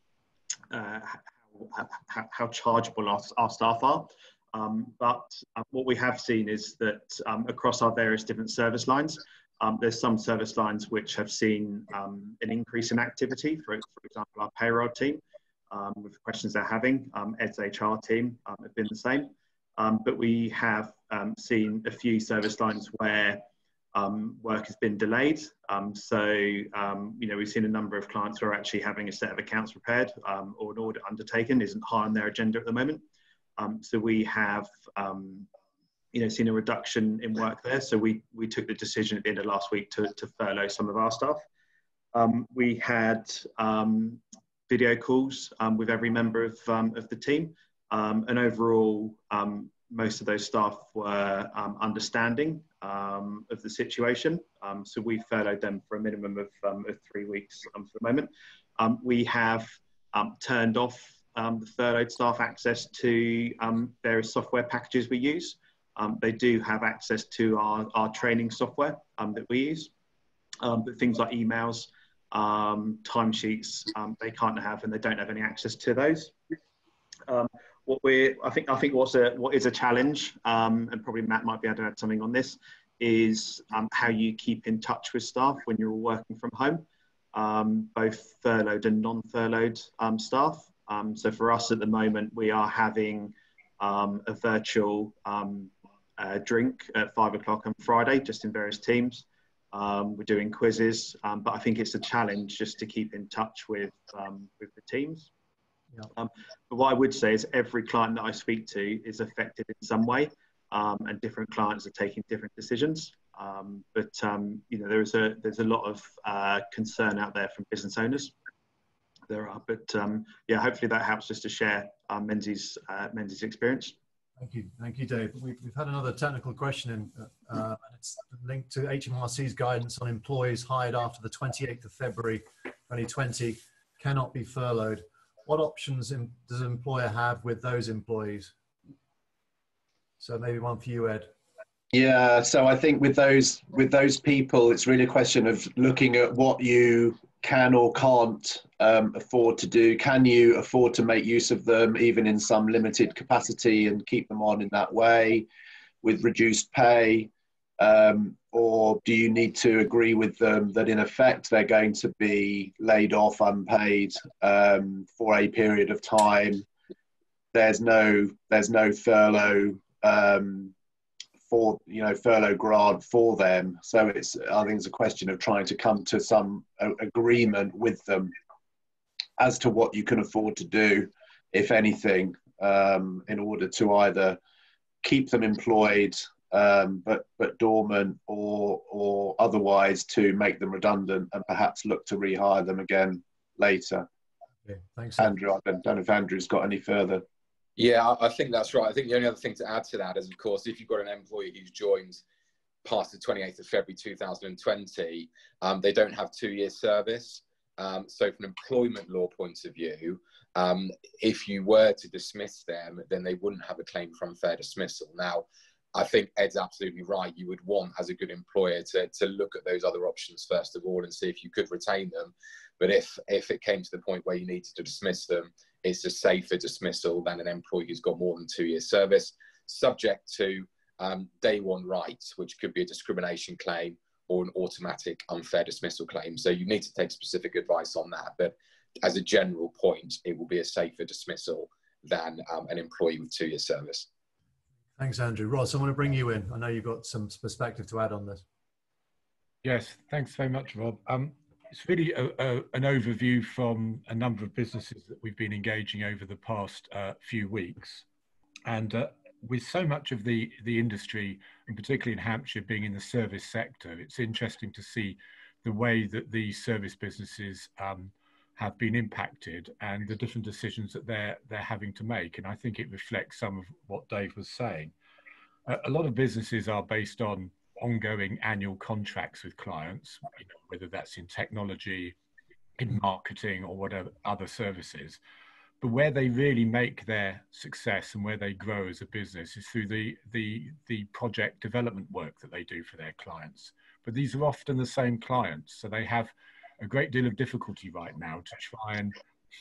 uh, how how how chargeable our, our staff are. Um, but uh, what we have seen is that um, across our various different service lines. Um, there's some service lines which have seen um, an increase in activity. For, for example, our payroll team, um, with the questions they're having, um, Ed's H R team um, have been the same. Um, but we have um, seen a few service lines where um, work has been delayed. Um, so, um, you know, we've seen a number of clients who are actually having a set of accounts prepared um, or an audit undertaken isn't high on their agenda at the moment. Um, so we have... Um, you know, seen a reduction in work there. So we, we took the decision at the end of last week to, to furlough some of our staff. Um, we had um, video calls um, with every member of, um, of the team. Um, and overall, um, most of those staff were um, understanding um, of the situation. Um, so we furloughed them for a minimum of, um, of three weeks um, for the moment. Um, we have um, turned off um, the furloughed staff access to um, various software packages we use. Um, they do have access to our, our training software um, that we use, um, but things like emails, um, timesheets, um, they can't have, and they don't have any access to those. Um, what we, I think, I think what's a, what is a challenge, um, and probably Matt might be able to add something on this, is um, how you keep in touch with staff when you're all working from home, um, both furloughed and non-furloughed um, staff. Um, so for us at the moment, we are having um, a virtual um, Uh, drink at five o'clock on Friday, just in various teams. Um, we're doing quizzes, um, but I think it's a challenge just to keep in touch with um, with the teams. Yeah. Um, but what I would say is every client that I speak to is affected in some way, um, and different clients are taking different decisions. Um, but um, you know, there is a there's a lot of uh, concern out there from business owners. There are, but um, yeah, hopefully that helps us to share uh, Menzies uh, Menzies experience. Thank you, thank you, Dave. We've, we've had another technical question, in, uh, and it's linked to H M R C's guidance on employees hired after the twenty-eighth of February twenty twenty cannot be furloughed. What options in, does an employer have with those employees? So maybe one for you, Ed. Yeah, so I think with those with those people, it's really a question of looking at what you can or can't um, afford to do. Can you afford to make use of them even in some limited capacity and keep them on in that way with reduced pay? Um, or do you need to agree with them that in effect they're going to be laid off unpaid um, for a period of time? There's no, there's no furlough um, for, you know, furlough grant for them. So it's, I think it's a question of trying to come to some agreement with them as to what you can afford to do, if anything, um, in order to either keep them employed um, but, but dormant, or, or otherwise to make them redundant and perhaps look to rehire them again later. Okay, thanks. Andrew, I don't know if Andrew's got any further Yeah, I think that's right. I think the only other thing to add to that is, of course, if you've got an employee who's joined past the twenty-eighth of February two thousand twenty, um, they don't have two years service. Um, so from an employment law point of view, um, if you were to dismiss them, then they wouldn't have a claim for unfair dismissal. Now, I think Ed's absolutely right. You would want, as a good employer, to, to look at those other options first of all and see if you could retain them. But if, if it came to the point where you needed to dismiss them, it's a safer dismissal than an employee who's got more than two years service, subject to um, day one rights, which could be a discrimination claim or an automatic unfair dismissal claim. So you need to take specific advice on that. But as a general point, it will be a safer dismissal than um, an employee with two years service. Thanks, Andrew. Ross, I want to bring you in. I know you've got some perspective to add on this. Yes, thanks very much, Rob. Um, it's really a, a, an overview from a number of businesses that we've been engaging over the past uh, few weeks. And uh, with so much of the, the industry, and particularly in Hampshire, being in the service sector, it's interesting to see the way that these service businesses um, have been impacted and the different decisions that they're they're having to make. And I think it reflects some of what Dave was saying. Uh, a lot of businesses are based on ongoing annual contracts with clients, you know, whether that's in technology, in marketing, or whatever other services. But where they really make their success and where they grow as a business is through the the the project development work that they do for their clients. But these are often the same clients, so they have a great deal of difficulty right now to try and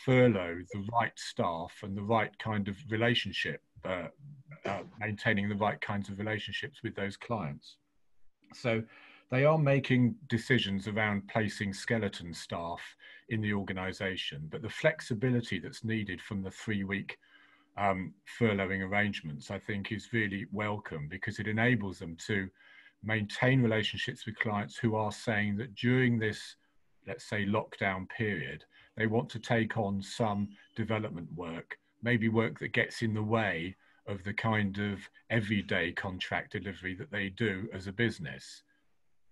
furlough the right staff and the right kind of relationship, uh, uh, maintaining the right kinds of relationships with those clients. So they are making decisions around placing skeleton staff in the organisation, but the flexibility that's needed from the three-week um, furloughing arrangements, I think, is really welcome, because it enables them to maintain relationships with clients who are saying that during this, let's say, lockdown period, they want to take on some development work, maybe work that gets in the way of the kind of everyday contract delivery that they do as a business.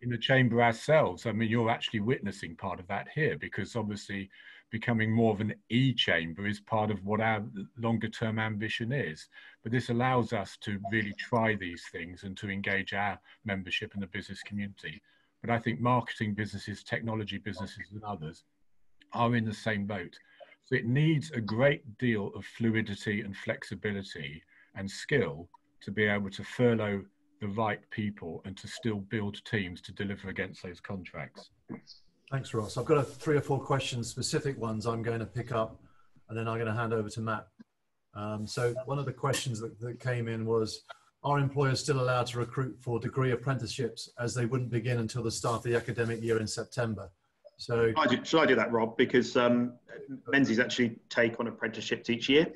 In the Chamber ourselves, I mean, you're actually witnessing part of that here, because obviously becoming more of an e-chamber is part of what our longer term ambition is. But this allows us to really try these things and to engage our membership in the business community. But I think marketing businesses, technology businesses and others are in the same boat. So it needs a great deal of fluidity and flexibility and skill to be able to furlough the right people and to still build teams to deliver against those contracts. Thanks, Ross. I've got a three or four questions, specific ones I'm going to pick up, and then I'm going to hand over to Matt. Um, so one of the questions that, that came in was, are employers still allowed to recruit for degree apprenticeships, as they wouldn't begin until the start of the academic year in September? So, I do, should I do that, Rob? Because um, Menzies actually take on apprenticeships each year.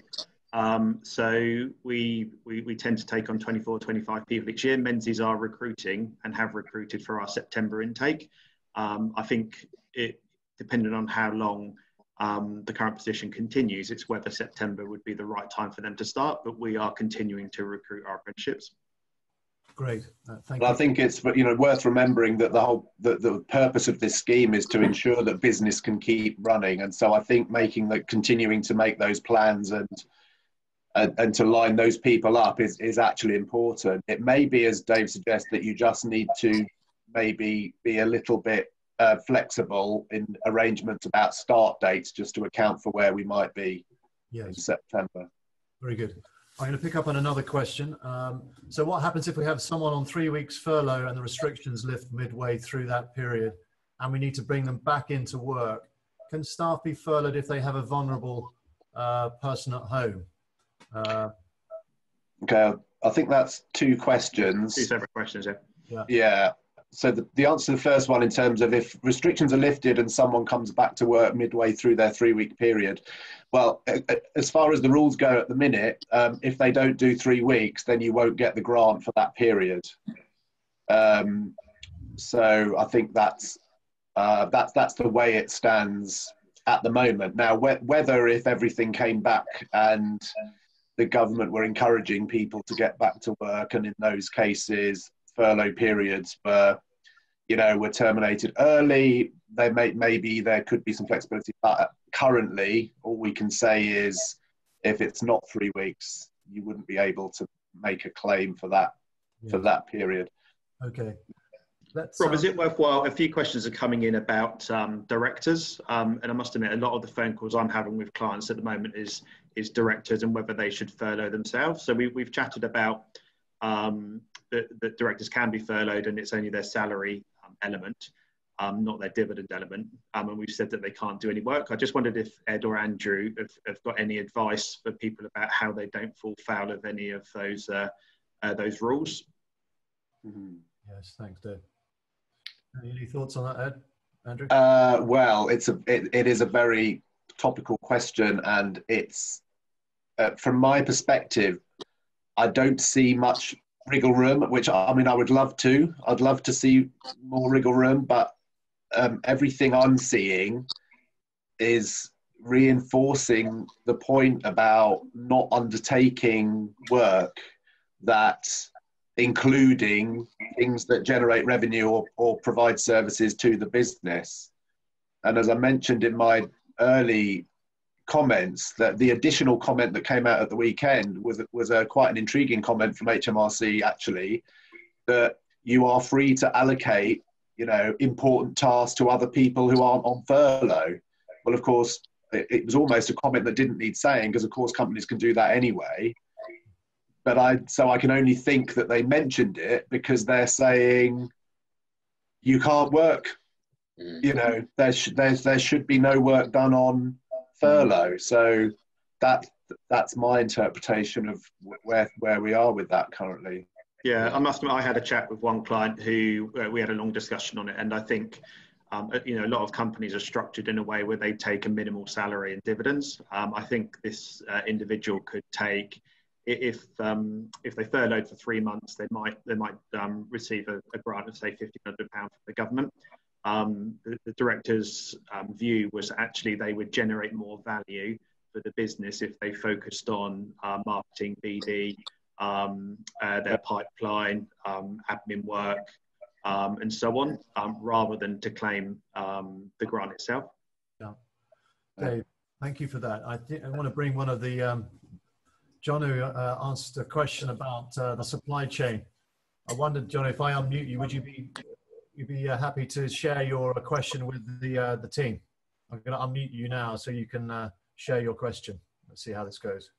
Um, so we, we, we tend to take on twenty-four, twenty-five people each year. Menzies are recruiting and have recruited for our September intake. Um, I think it, depending on how long um, the current position continues, it's whether September would be the right time for them to start, but we are continuing to recruit our apprenticeships. Great. Uh, thank well, you. I think it's you know worth remembering that the whole the, the purpose of this scheme is to ensure that business can keep running, and so I think making the continuing to make those plans and and, and to line those people up is is actually important. It may be, as Dave suggests, that you just need to maybe be a little bit uh, flexible in arrangements about start dates, just to account for where we might be yes. in September. Very good. I'm going to pick up on another question. Um, so what happens if we have someone on three weeks furlough and the restrictions lift midway through that period and we need to bring them back into work? Can staff be furloughed if they have a vulnerable uh, person at home? Uh, okay, I think that's two questions. Two separate questions, yeah. Yeah. yeah. So the, the answer to the first one, in terms of if restrictions are lifted and someone comes back to work midway through their three-week period, well, as far as the rules go at the minute, um, if they don't do three weeks, then you won't get the grant for that period. Um, so I think that's, uh, that's, that's the way it stands at the moment. Now, wh whether if everything came back and the government were encouraging people to get back to work, and in those cases, furlough periods were, you know, were terminated early, they may, maybe there could be some flexibility, but currently all we can say is if it's not three weeks, you wouldn't be able to make a claim for that yeah. for that period. Okay. Let's, Rob, um, is it worthwhile? A few questions are coming in about um, directors, um, and I must admit, a lot of the phone calls I'm having with clients at the moment is is directors and whether they should furlough themselves. So we, we've chatted about um, that, that directors can be furloughed, and it's only their salary um, element, um, not their dividend element. Um, and we've said that they can't do any work. I just wondered if Ed or Andrew have, have got any advice for people about how they don't fall foul of any of those uh, uh, those rules. Mm-hmm. Yes, thanks, Dave. Any thoughts on that, Ed? Andrew? Uh, well, it's a, it, it is a very topical question, and it's, uh, from my perspective, I don't see much wriggle room, which, I mean, I would love to. I'd love to see more wriggle room, but um, everything I'm seeing is reinforcing the point about not undertaking work that including things that generate revenue or, or provide services to the business. And as I mentioned in my early comments, that the additional comment that came out at the weekend was, was a, quite an intriguing comment from H M R C, actually, that you are free to allocate, you know, important tasks to other people who aren't on furlough. Well, of course, it, it was almost a comment that didn't need saying, because of course companies can do that anyway. But I, so I can only think that they mentioned it because they're saying you can't work. Mm. You know, there should there there should be no work done on furlough. So that that's my interpretation of where where we are with that currently. Yeah, I must admit, I had a chat with one client who uh, we had a long discussion on it, and I think um, you know, a lot of companies are structured in a way where they take a minimal salary and dividends. Um, I think this uh, individual could take. If um, if they furloughed for three months, they might they might um, receive a, a grant of say fifteen hundred pounds from the government. Um, the, the director's um, view was actually they would generate more value for the business if they focused on uh, marketing, B D, um, uh, their pipeline, um, admin work, um, and so on, um, rather than to claim um, the grant itself. Yeah, Dave, thank you for that. I I want to bring one of the. Um Jonu uh, asked a question about uh, the supply chain. I wondered, Jonu, if I unmute you, would you be you be uh, happy to share your question with the uh, the team? I'm going to unmute you now so you can uh, share your question. Let's see how this goes.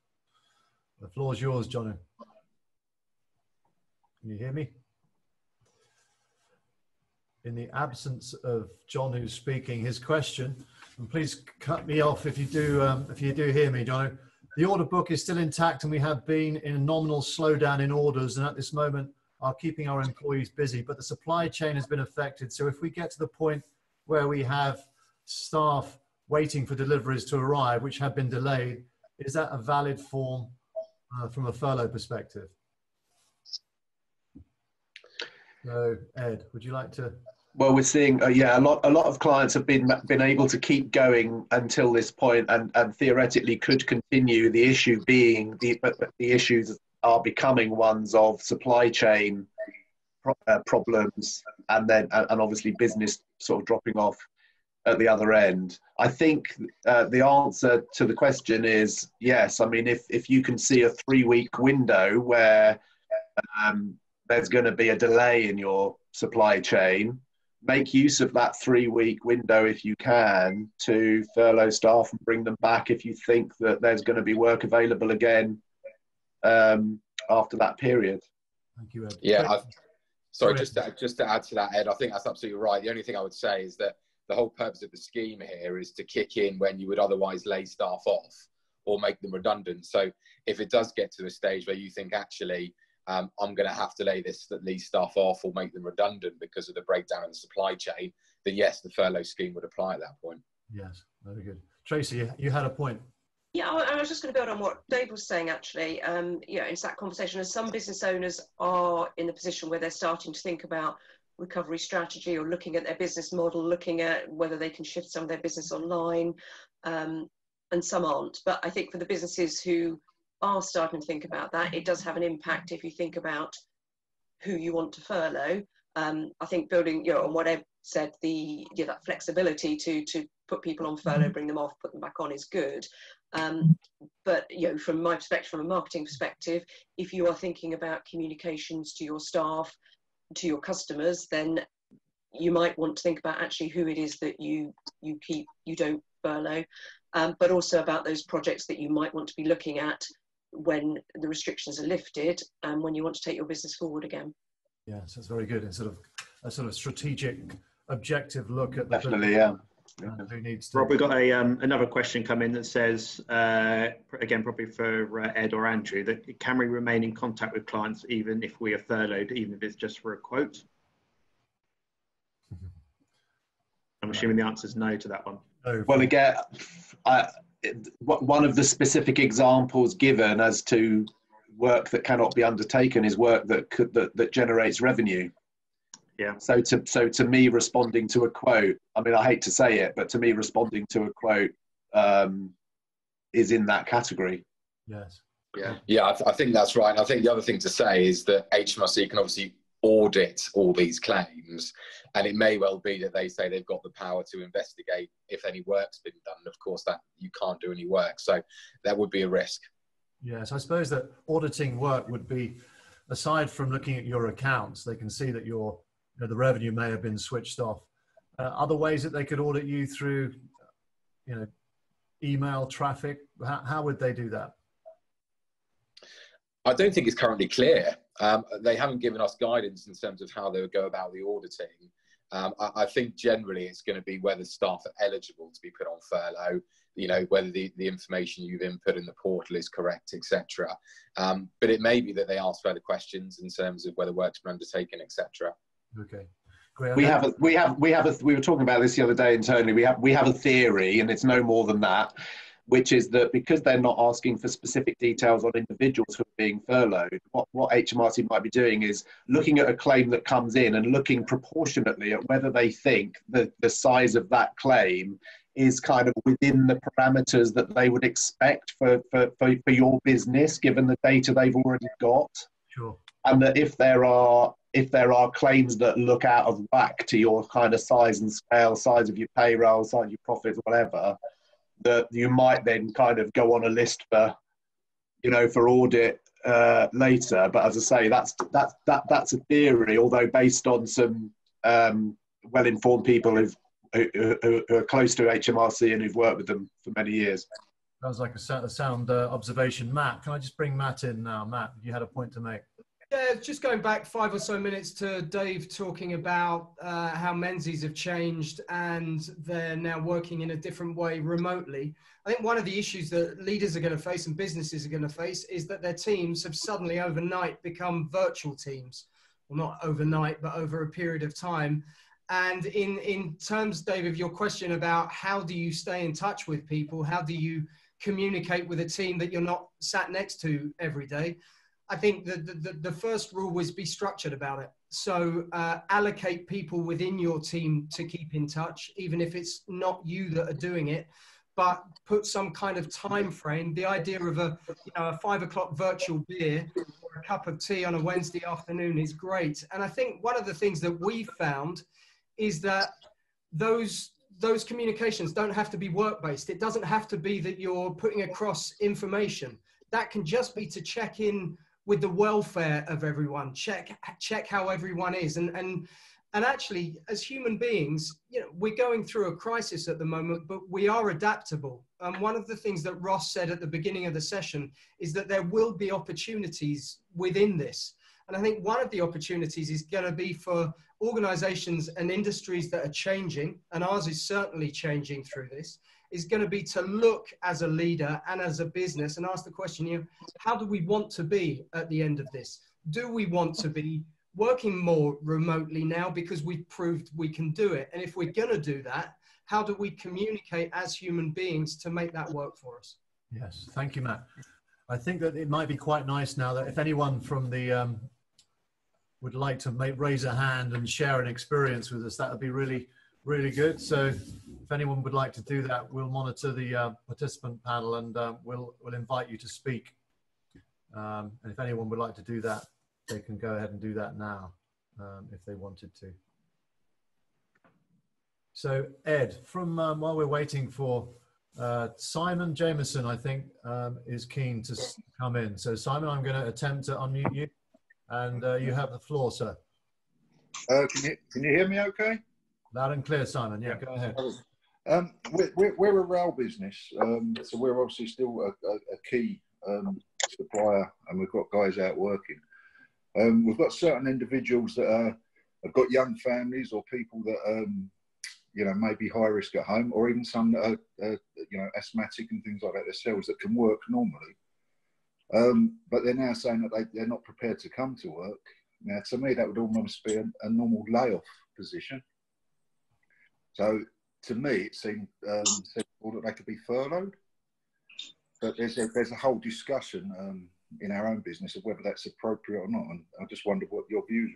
The floor is yours, Jonu. Can you hear me? In the absence of John, who's speaking his question, and please cut me off if you do um, if you do hear me, Jonu. The order book is still intact, and we have been in a nominal slowdown in orders, and at this moment are keeping our employees busy, but the supply chain has been affected. So if we get to the point where we have staff waiting for deliveries to arrive, which have been delayed, is that a valid form uh, from a furlough perspective? So Ed, would you like to? Well, we're seeing, uh, yeah, a lot. A lot of clients have been been able to keep going until this point, and and theoretically could continue. The issue being, the but the issues are becoming ones of supply chain uh, problems, and then and obviously business sort of dropping off at the other end. I think uh, the answer to the question is yes. I mean, if if you can see a three week window where um, there's going to be a delay in your supply chain, make use of that three-week window if you can to furlough staff and bring them back if you think that there's going to be work available again um, after that period. Thank you, Ed. Yeah, I've, sorry, just to, just to add to that, Ed, I think that's absolutely right. The only thing I would say is that the whole purpose of the scheme here is to kick in when you would otherwise lay staff off or make them redundant. So if it does get to a stage where you think actually, Um, I'm going to have to lay this at least staff off or make them redundant because of the breakdown in the supply chain, then yes, the furlough scheme would apply at that point. Yes, very good. Tracy, you had a point. Yeah, I was just going to build on what Dave was saying, actually. Um, you know, it's that conversation, as some business owners are in the position where they're starting to think about recovery strategy or looking at their business model, looking at whether they can shift some of their business online, um, and some aren't. But I think for the businesses who are starting to think about that, it does have an impact if you think about who you want to furlough. Um, I think building, you know, on what Ed said, the you know, that flexibility to to put people on furlough, bring them off, put them back on is good. Um, but you know, from my perspective, from a marketing perspective, if you are thinking about communications to your staff, to your customers, then you might want to think about actually who it is that you you keep, you don't furlough, um, but also about those projects that you might want to be looking at when the restrictions are lifted and when you want to take your business forward again. Yeah, so that's very good. And sort of a sort of strategic, objective look at the definitely, yeah. Yeah. Who needs to... Rob, we've got a, um, another question come in that says, uh, again, probably for uh, Ed or Andrew, that can we remain in contact with clients even if we are furloughed, even if it's just for a quote? I'm assuming the answer is no to that one. No. Well, again, I, one of the specific examples given as to work that cannot be undertaken is work that, could, that, that generates revenue. Yeah. So to so to me, responding to a quote, I mean, I hate to say it, but to me, responding to a quote um, is in that category. Yes. Yeah. Yeah, I, th I think that's right. And I think the other thing to say is that H M R C can obviously audit all these claims, and it may well be that they say they've got the power to investigate if any work's been done. And of course, that you can't do any work, so that would be a risk. Yes, I suppose that auditing work would be, aside from looking at your accounts, they can see that your You know, the revenue may have been switched off. Uh, other ways that they could audit you through, you know, email traffic. How, how would they do that? I don't think it's currently clear. Um, they haven't given us guidance in terms of how they would go about the auditing. Um, I, I think generally it's going to be whether staff are eligible to be put on furlough, you know, whether the, the information you've input in the portal is correct, et cetera. Um, but it may be that they ask further questions in terms of whether work's been undertaken, et cetera. Okay. Great. We have a, we have we have a, we were talking about this the other day internally. We have we have a theory, and it's no more than that, which is that because they're not asking for specific details on individuals who are being furloughed, what what H M R C might be doing is looking at a claim that comes in and looking proportionately at whether they think the the size of that claim is kind of within the parameters that they would expect for for for, for your business, given the data they've already got. Sure. And that if there are if there are claims that look out of whack to your kind of size and scale, size of your payroll, size of your profits, whatever, that you might then kind of go on a list for, you know, for audit uh, later. But as I say, that's that's that that's a theory. Although based on some um, well-informed people who've, who, who are close to H M R C and who've worked with them for many years. Sounds like a sound uh, observation, Matt. Can I just bring Matt in now? Matt, you had a point to make. Yeah, just going back five or so minutes to Dave talking about uh, how Menzies have changed and they're now working in a different way remotely. I think one of the issues that leaders are going to face and businesses are going to face is that their teams have suddenly overnight become virtual teams. Well, not overnight, but over a period of time. And in, in terms, Dave, of your question about how do you stay in touch with people, how do you communicate with a team that you're not sat next to every day? I think the, the, the first rule is be structured about it. So uh, allocate people within your team to keep in touch, even if it's not you that are doing it, but put some kind of time frame. The idea of a, you know, a five o'clock virtual beer or a cup of tea on a Wednesday afternoon is great. And I think one of the things that we found is that those those communications don't have to be work-based. It doesn't have to be that you're putting across information. That can just be to check in with the welfare of everyone, check check how everyone is, and and and actually, as human beings, you know, we're going through a crisis at the moment, but we are adaptable. And one of the things that Ross said at the beginning of the session is that there will be opportunities within this, and I think one of the opportunities is going to be for organizations and industries that are changing, and ours is certainly changing through this, is going to be to look as a leader and as a business and ask the question, you know, how do we want to be at the end of this? Do we want to be working more remotely now because we've proved we can do it? And if we're going to do that, how do we communicate as human beings to make that work for us? Yes, thank you, Matt. I think that it might be quite nice now that if anyone from the um, would like to make, raise a hand and share an experience with us, that would be really, really good. So if anyone would like to do that, we'll monitor the uh, participant panel and uh, we'll, we'll invite you to speak. Um, and if anyone would like to do that, they can go ahead and do that now um, if they wanted to. So Ed, from um, while we're waiting for Uh, Simon Jameson, I think, um, is keen to come in. So Simon, I'm going to attempt to unmute you, and uh, you have the floor, sir. Uh, can you, can you hear me okay? Loud and clear, Simon. Yeah, go ahead. Um, we're, we're, we're a rail business, um, so we're obviously still a, a, a key um, supplier, and we've got guys out working. Um, we've got certain individuals that are, have got young families, or people that um, you know, maybe high risk at home, or even some that are uh, you know, asthmatic and things like that themselves, that can work normally. Um, but they're now saying that they, they're not prepared to come to work. Now, to me, that would almost be a, a normal layoff position. So, to me, it seemed um, that they could be furloughed. But there's a, there's a whole discussion um, in our own business of whether that's appropriate or not. And I just wondered what your views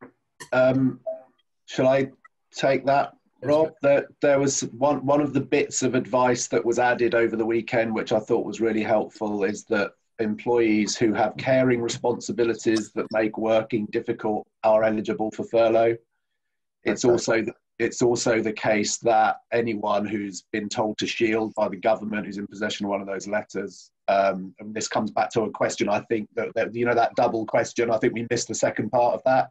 were. Um, shall I take that, Rob? There, there was one, one of the bits of advice that was added over the weekend, which I thought was really helpful, is that employees who have caring responsibilities that make working difficult are eligible for furlough. It's also the, it's also the case that anyone who's been told to shield by the government, who's in possession of one of those letters, um, and this comes back to a question, I think, that, that, you know, that double question, I think we missed the second part of that.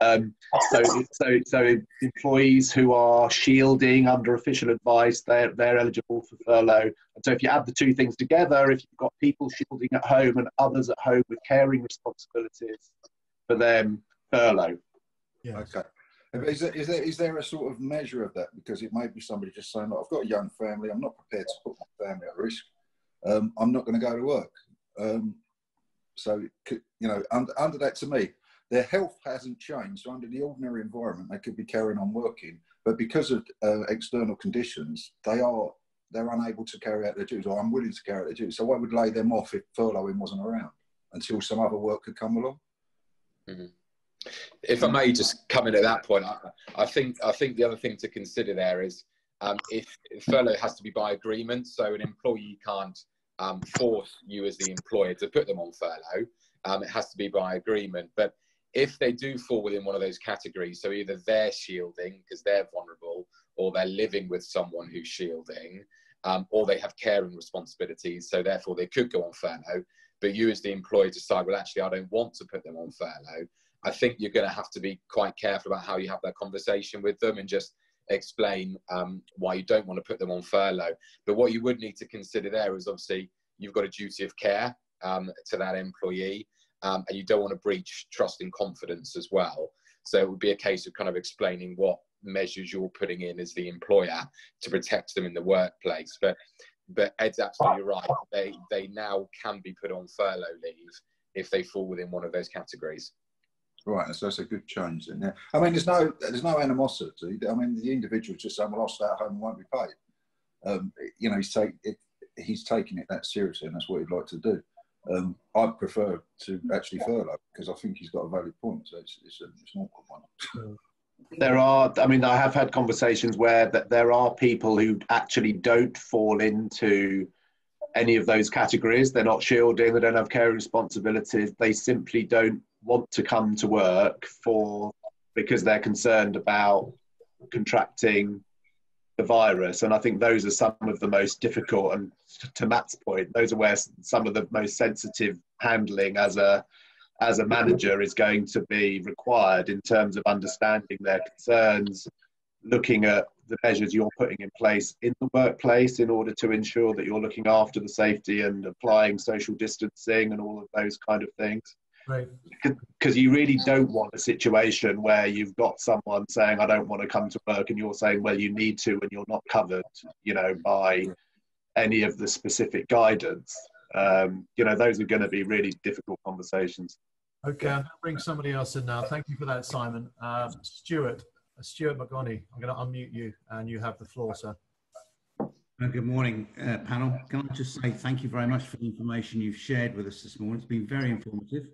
Um, so, so, so employees who are shielding under official advice, they're, they're eligible for furlough. And so if you add the two things together, if you've got people shielding at home and others at home with caring responsibilities, for them, furlough. Yeah. Okay. Is there, is, there, is there a sort of measure of that? Because it may be somebody just saying, look, I've got a young family, I'm not prepared to put my family at risk, um, I'm not going to go to work. Um, so, you know, under, under that, to me, their health hasn't changed. So under the ordinary environment, they could be carrying on working. But because of uh, external conditions, they are, they're unable to carry out their duties, or unwilling to carry out their duties. So I would lay them off if furloughing wasn't around, until some other work could come along. Mm-hmm. If I may just come in at that point, I, I think I think the other thing to consider there is um, if furlough has to be by agreement, so an employee can't um, force you as the employer to put them on furlough. Um, it has to be by agreement. But if they do fall within one of those categories, so either they're shielding because they're vulnerable, or they're living with someone who's shielding, um, or they have caring responsibilities, so therefore they could go on furlough. But you as the employer decide, well, actually, I don't want to put them on furlough. I think you're going to have to be quite careful about how you have that conversation with them, and just explain um, why you don't want to put them on furlough. But what you would need to consider there is obviously you've got a duty of care um, to that employee, um, and you don't want to breach trust and confidence as well. So it would be a case of kind of explaining what measures you're putting in as the employer to protect them in the workplace. But, but Ed's absolutely right. They, they now can be put on furlough leave if they fall within one of those categories. Right, so that's a good change in there. I mean, there's no, there's no animosity. I mean, the individual just saying, well, I'll stay at home and won't be paid. Um, you know, he's, take, it, he's taking it that seriously, and that's what he'd like to do. Um, I'd prefer to actually furlough, because I think he's got a valid point, so it's, it's, a, it's an awkward one. There are, I mean, I have had conversations where that there are people who actually don't fall into any of those categories. They're not shielding, they don't have care responsibilities, they simply don't want to come to work for because they're concerned about contracting the virus. And I think those are some of the most difficult, and to Matt's point, those are where some of the most sensitive handling as a as a manager is going to be required, in terms of understanding their concerns, looking at the measures you're putting in place in the workplace in order to ensure that you're looking after the safety and applying social distancing and all of those kind of things. Right. Because you really don't want a situation where you've got someone saying, I don't want to come to work, and you're saying, well, you need to, and you're not covered, you know, by any of the specific guidance. Um, you know, those are going to be really difficult conversations. Okay, I'm going to bring somebody else in now. Thank you for that, Simon. Um, Stuart, Stuart McGonney, I'm going to unmute you, and you have the floor, sir. Good morning, uh, panel. Can I just say thank you very much for the information you've shared with us this morning. It's been very informative.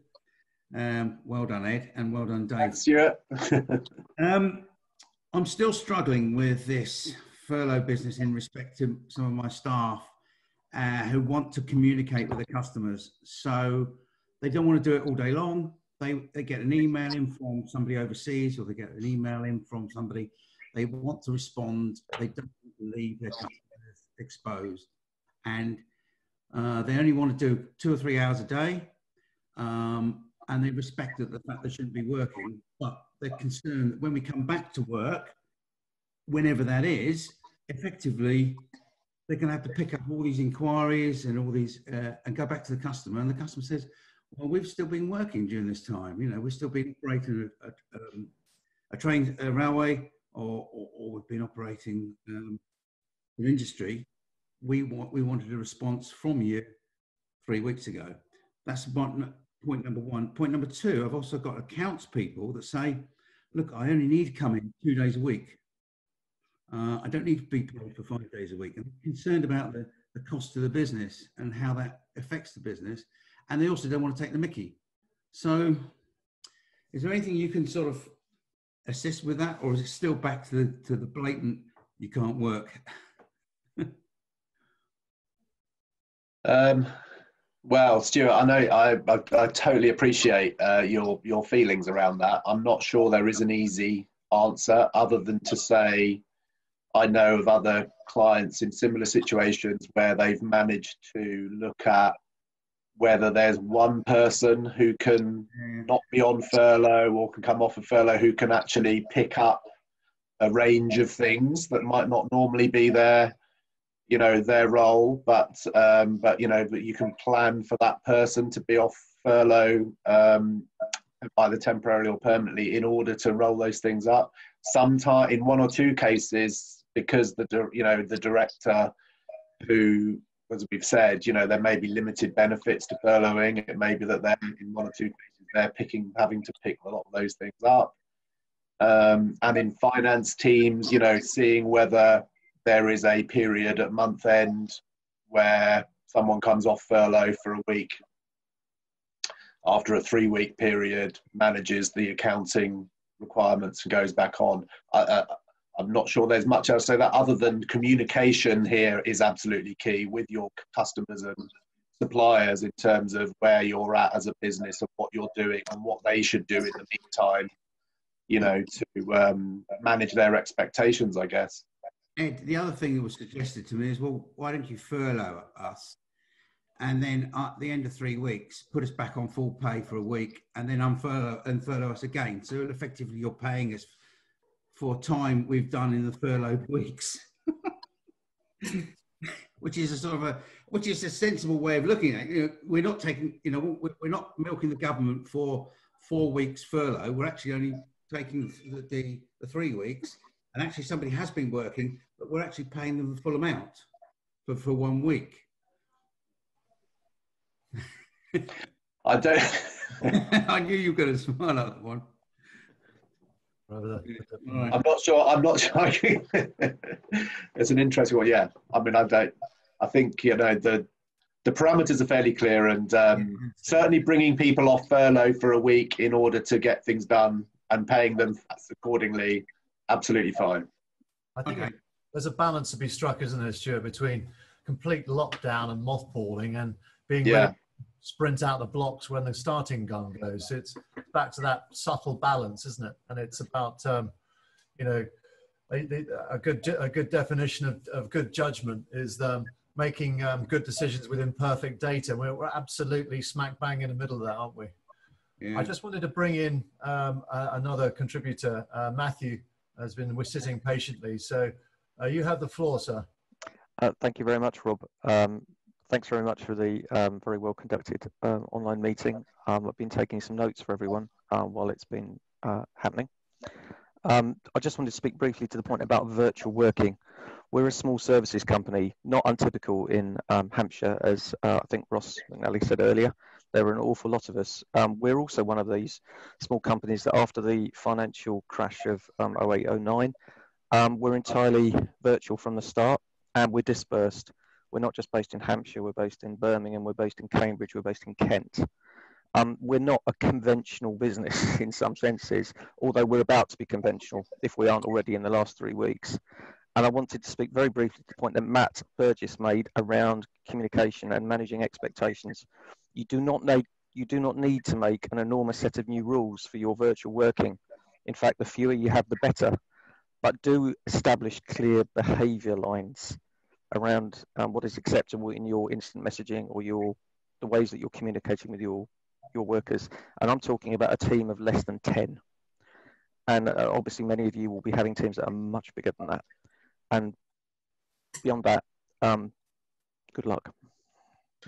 Um, well done, Ed, and well done, Dave. Thanks, Stuart. um, I'm still struggling with this furlough business in respect to some of my staff uh, who want to communicate with the customers. So they don't want to do it all day long. They, they get an email in from somebody overseas, or they get an email in from somebody. They want to respond. They don't leave their customers exposed. And uh, they only want to do two or three hours a day. Um, and they respect the fact they shouldn't be working, but they're concerned that when we come back to work, whenever that is, effectively, they're going to have to pick up all these inquiries and all these, uh, and go back to the customer. And the customer says, well, we've still been working during this time. You know, we've still been operating a, a, um, a train, a railway, or, or, or we've been operating um, an industry. We want, we wanted a response from you three weeks ago. That's one, point number one. Point number two, I've also got accounts people that say, look, I only need to come in two days a week. Uh, I don't need to be paid for five days a week. I'm concerned about the, the cost to the business and how that affects the business. And they also don't want to take the mickey. So is there anything you can sort of assist with that? Or is it still back to the, to the blatant, you can't work? um, well, Stuart, I know I, I, I totally appreciate uh, your, your feelings around that. I'm not sure there is an easy answer other than to say, I know of other clients in similar situations where they've managed to look at whether there's one person who can not be on furlough or can come off of furlough who can actually pick up a range of things that might not normally be their, you know, their role, but um, but you know, that you can plan for that person to be off furlough um, either temporarily or permanently in order to roll those things up. Sometimes, in one or two cases, because the you know the director, who, as we've said, you know, there may be limited benefits to furloughing. It may be that they're in one or two cases they're picking, having to pick a lot of those things up. Um, and in finance teams, you know, seeing whether there is a period at month end where someone comes off furlough for a week. After a three-week period, manages the accounting requirements and goes back on. I, uh, I'm not sure there's much else to say that other than communication here is absolutely key with your customers and suppliers in terms of where you're at as a business and what you're doing and what they should do in the meantime, you know, to um, manage their expectations, I guess. Ed, the other thing that was suggested to me is, well, why don't you furlough us and then at the end of three weeks, put us back on full pay for a week and then unfurlough and furlough us again. So effectively you're paying us for time we've done in the furloughed weeks, which is a sort of a, which is a sensible way of looking at it. You know, we're not taking, you know, we're not milking the government for four weeks furlough. We're actually only taking the, the, the three weeks and actually somebody has been working, but we're actually paying them the full amount for, for one week. I don't. I knew you were going to smile at that one. I'm not sure. I'm not sure. It's an interesting one. Yeah. I mean, I don't. I think you know the the parameters are fairly clear, and um, certainly bringing people off furlough for a week in order to get things done and paying them accordingly, absolutely fine. I think okay. There's a balance to be struck, isn't there, Stuart, between complete lockdown and mothballing and being yeah. ready to sprint out the blocks when the starting gun goes. It's back to that subtle balance, isn't it? And it's about, um, you know, a, a good a good definition of, of good judgment is um, making um, good decisions with imperfect data. We're, we're absolutely smack bang in the middle of that, aren't we? Yeah. I just wanted to bring in um, uh, another contributor. Uh, Matthew has been we're sitting patiently. So uh, you have the floor, sir. Uh, thank you very much, Rob. Um, Thanks very much for the um, very well conducted uh, online meeting. Um, I've been taking some notes for everyone uh, while it's been uh, happening. Um, I just wanted to speak briefly to the point about virtual working. We're a small services company, not untypical in um, Hampshire, as uh, I think Ross McNally said earlier. There were an awful lot of us. Um, we're also one of these small companies that after the financial crash of um, oh eight oh nine, um, we're entirely virtual from the start and we're dispersed. We're not just based in Hampshire, we're based in Birmingham, we're based in Cambridge, we're based in Kent. Um, we're not a conventional business in some senses, although we're about to be conventional if we aren't already in the last three weeks. And I wanted to speak very briefly to the point that Matt Burgess made around communication and managing expectations. You do not need, you do not need to make an enormous set of new rules for your virtual working. In fact, the fewer you have, the better. But do establish clear behaviour lines. around um, what is acceptable in your instant messaging or your the ways that you're communicating with your your workers. And I'm talking about a team of less than ten. And uh, obviously many of you will be having teams that are much bigger than that. And beyond that, um, good luck.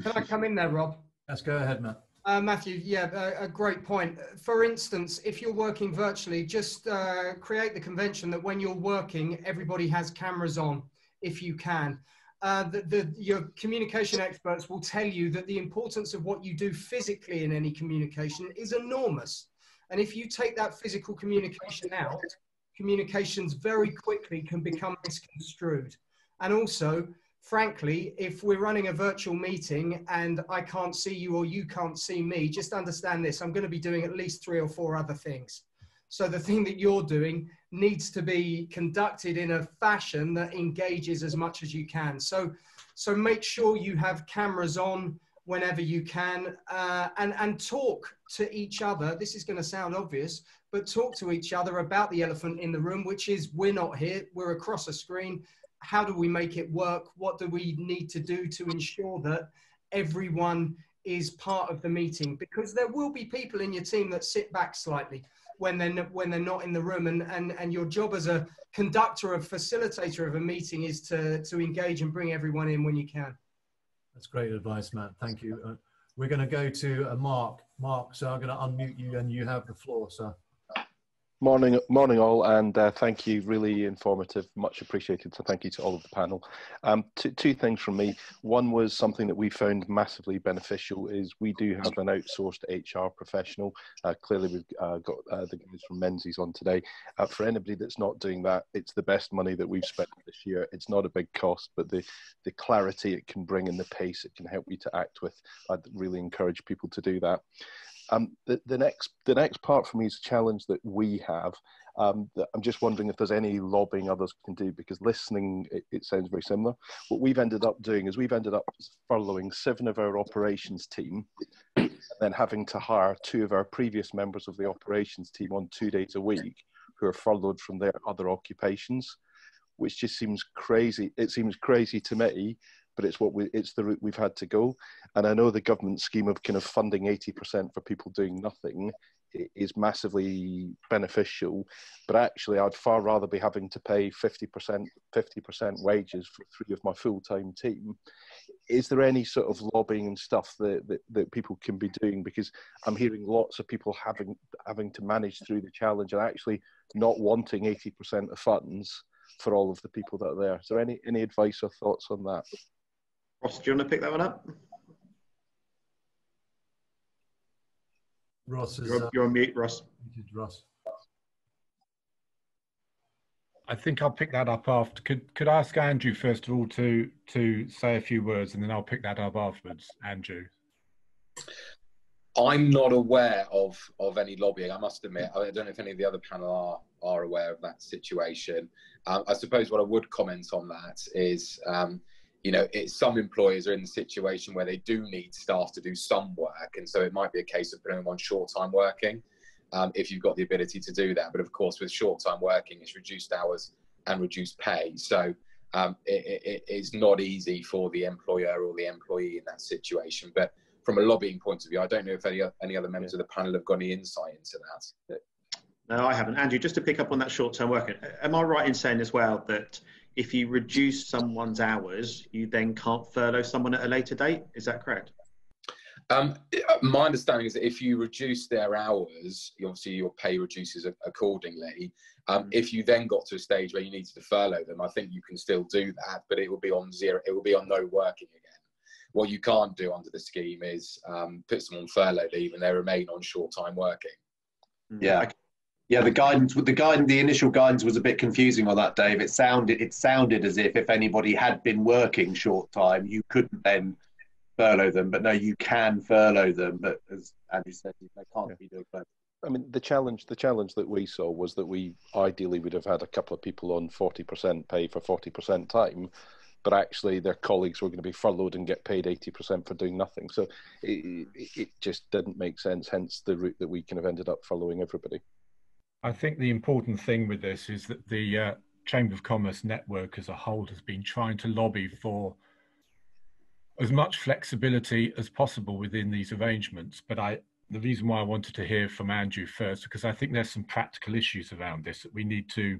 Can I come in there, Rob? Let's go ahead, Matt. Uh, Matthew, yeah, uh, a great point. For instance, if you're working virtually, just uh, create the convention that when you're working, everybody has cameras on, if you can. Uh, the, the, your communication experts will tell you that the importance of what you do physically in any communication is enormous. And if you take that physical communication out, communications very quickly can become misconstrued. And also, frankly, if we're running a virtual meeting and I can't see you or you can't see me, just understand this. I'm going to be doing at least three or four other things. So the thing that you're doing needs to be conducted in a fashion that engages as much as you can. So, so make sure you have cameras on whenever you can, uh, and, and talk to each other. This is going to sound obvious, but talk to each other about the elephant in the room, which is we're not here, we're across a screen. How do we make it work? What do we need to do to ensure that everyone is part of the meeting? Because there will be people in your team that sit back slightly when they're, when they're not in the room. And, and, and your job as a conductor, a facilitator of a meeting is to, to engage and bring everyone in when you can. That's great advice, Matt. Thank you. Uh, we're going to go to uh, Mark. Mark, so I'm going to unmute you and you have the floor, sir. Morning, morning all, and uh, thank you. Really informative, much appreciated. So thank you to all of the panel. Um, two things from me. One was something that we found massively beneficial is we do have an outsourced H R professional. Uh, clearly, we've uh, got uh, the guys from Menzies on today. Uh, for anybody that's not doing that, it's the best money that we've spent this year. It's not a big cost, but the, the clarity it can bring and the pace it can help you to act with, I'd really encourage people to do that. Um, the, the next, the next part for me is a challenge that we have. Um, that I'm just wondering if there's any lobbying others can do, because listening, it, it sounds very similar. What we've ended up doing is we've ended up furloughing seven of our operations team, and then having to hire two of our previous members of the operations team on two days a week, who are furloughed from their other occupations, which just seems crazy. It seems crazy to me. But it's what we, it's the route we've had to go. And I know the government scheme of kind of funding eighty percent for people doing nothing is massively beneficial. But actually, I'd far rather be having to pay fifty percent wages for three of my full-time team. Is there any sort of lobbying and stuff that, that, that people can be doing? Because I'm hearing lots of people having, having to manage through the challenge and actually not wanting eighty percent of funds for all of the people that are there. Is there any, any advice or thoughts on that? Ross, do you want to pick that one up? Ross is... You're, uh, you're on mute, Ross. Ross. I think I'll pick that up after. Could, could I ask Andrew, first of all, to, to say a few words, and then I'll pick that up afterwards. Andrew. I'm not aware of, of any lobbying, I must admit. I don't know if any of the other panel are, are aware of that situation. Um, I suppose what I would comment on that is... Um, You know, it's, some employers are in the situation where they do need staff to do some work, and so it might be a case of putting them on short-time working um, if you've got the ability to do that. But of course, with short-time working, it's reduced hours and reduced pay. So um, it, it, it's not easy for the employer or the employee in that situation. But from a lobbying point of view, I don't know if any, any other members yeah. of the panel have got any insight into that. No, I haven't. Andrew, just to pick up on that short-term working, am I right in saying as well that if you reduce someone's hours, you then can't furlough someone at a later date? Is that correct? Um, my understanding is that if you reduce their hours, obviously your pay reduces accordingly. Um, mm. If you then got to a stage where you needed to furlough them, I think you can still do that, but it will be on zero. It will be on no working again. What you can't do under the scheme is um, put someone on furlough leave and they remain on short-time working. Yeah. Okay. Yeah, the guidance, the guidance, the initial guidance was a bit confusing on that, Dave. It sounded, it sounded as if if anybody had been working short time, you couldn't then furlough them. But no, you can furlough them. But as Andrew said, they can't yeah. be doing both. I mean, the challenge, the challenge that we saw was that we ideally would have had a couple of people on forty percent pay for forty percent time, but actually their colleagues were going to be furloughed and get paid eighty percent for doing nothing. So it, it just didn't make sense. Hence the route that we kind of ended up following everybody. I think the important thing with this is that the uh, Chamber of Commerce network as a whole has been trying to lobby for as much flexibility as possible within these arrangements. But I, the reason why I wanted to hear from Andrew first, because I think there's some practical issues around this that we need to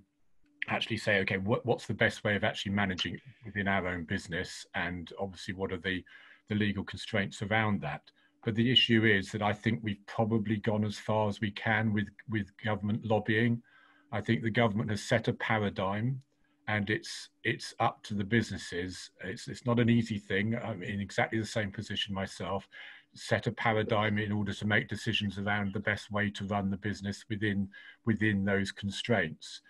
actually say, okay, what, what's the best way of actually managing it within our own business? And obviously, what are the, the legal constraints around that? But the issue is that I think we've probably gone as far as we can with, with government lobbying. I think the government has set a paradigm, and it's it's up to the businesses. It's, it's not an easy thing. I'm in exactly the same position myself. Set a paradigm in order to make decisions around the best way to run the business within, within those constraints.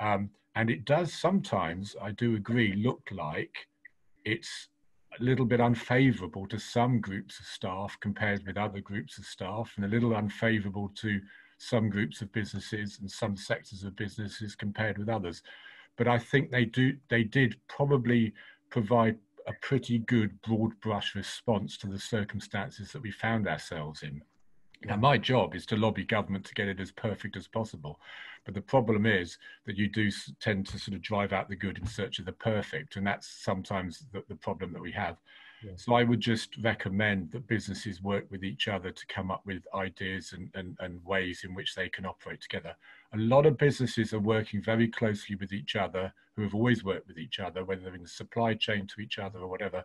Um, and it does sometimes, I do agree, look like it's a little bit unfavorable to some groups of staff compared with other groups of staff, and a little unfavorable to some groups of businesses and some sectors of businesses compared with others. But I think they do they did probably provide a pretty good broad brush response to the circumstances that we found ourselves in. Now, my job is to lobby government to get it as perfect as possible. But the problem is that you do tend to sort of drive out the good in search of the perfect. And that's sometimes the, the problem that we have. Yeah. So I would just recommend that businesses work with each other to come up with ideas and, and, and ways in which they can operate together. A lot of businesses are working very closely with each other, who have always worked with each other, whether they're in the supply chain to each other or whatever,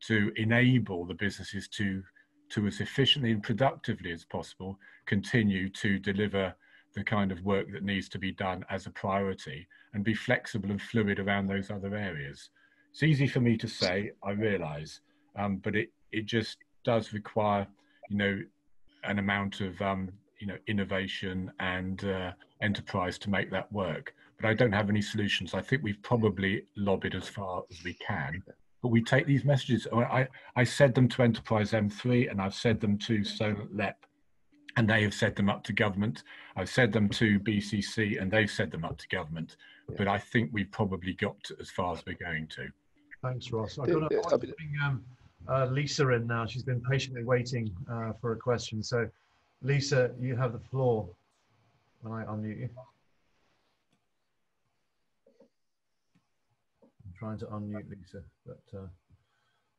to enable the businesses to to as efficiently and productively as possible continue to deliver the kind of work that needs to be done as a priority, and be flexible and fluid around those other areas. It's easy for me to say, I realise, um, but it, it just does require, you know, an amount of, um, you know, innovation and uh, enterprise to make that work. But I don't have any solutions. I think we've probably lobbied as far as we can. But we take these messages. I, I said them to Enterprise M three, and I've said them to Solent L E P, and they have said them up to government. I've said them to B C C, and they've said them up to government. Yeah. But I think we've probably got to as far as we're going to. Thanks, Ross. I've got to bring um, uh, Lisa in now. She's been patiently waiting uh, for a question. So, Lisa, you have the floor when I unmute you. Trying to unmute Lisa, but uh,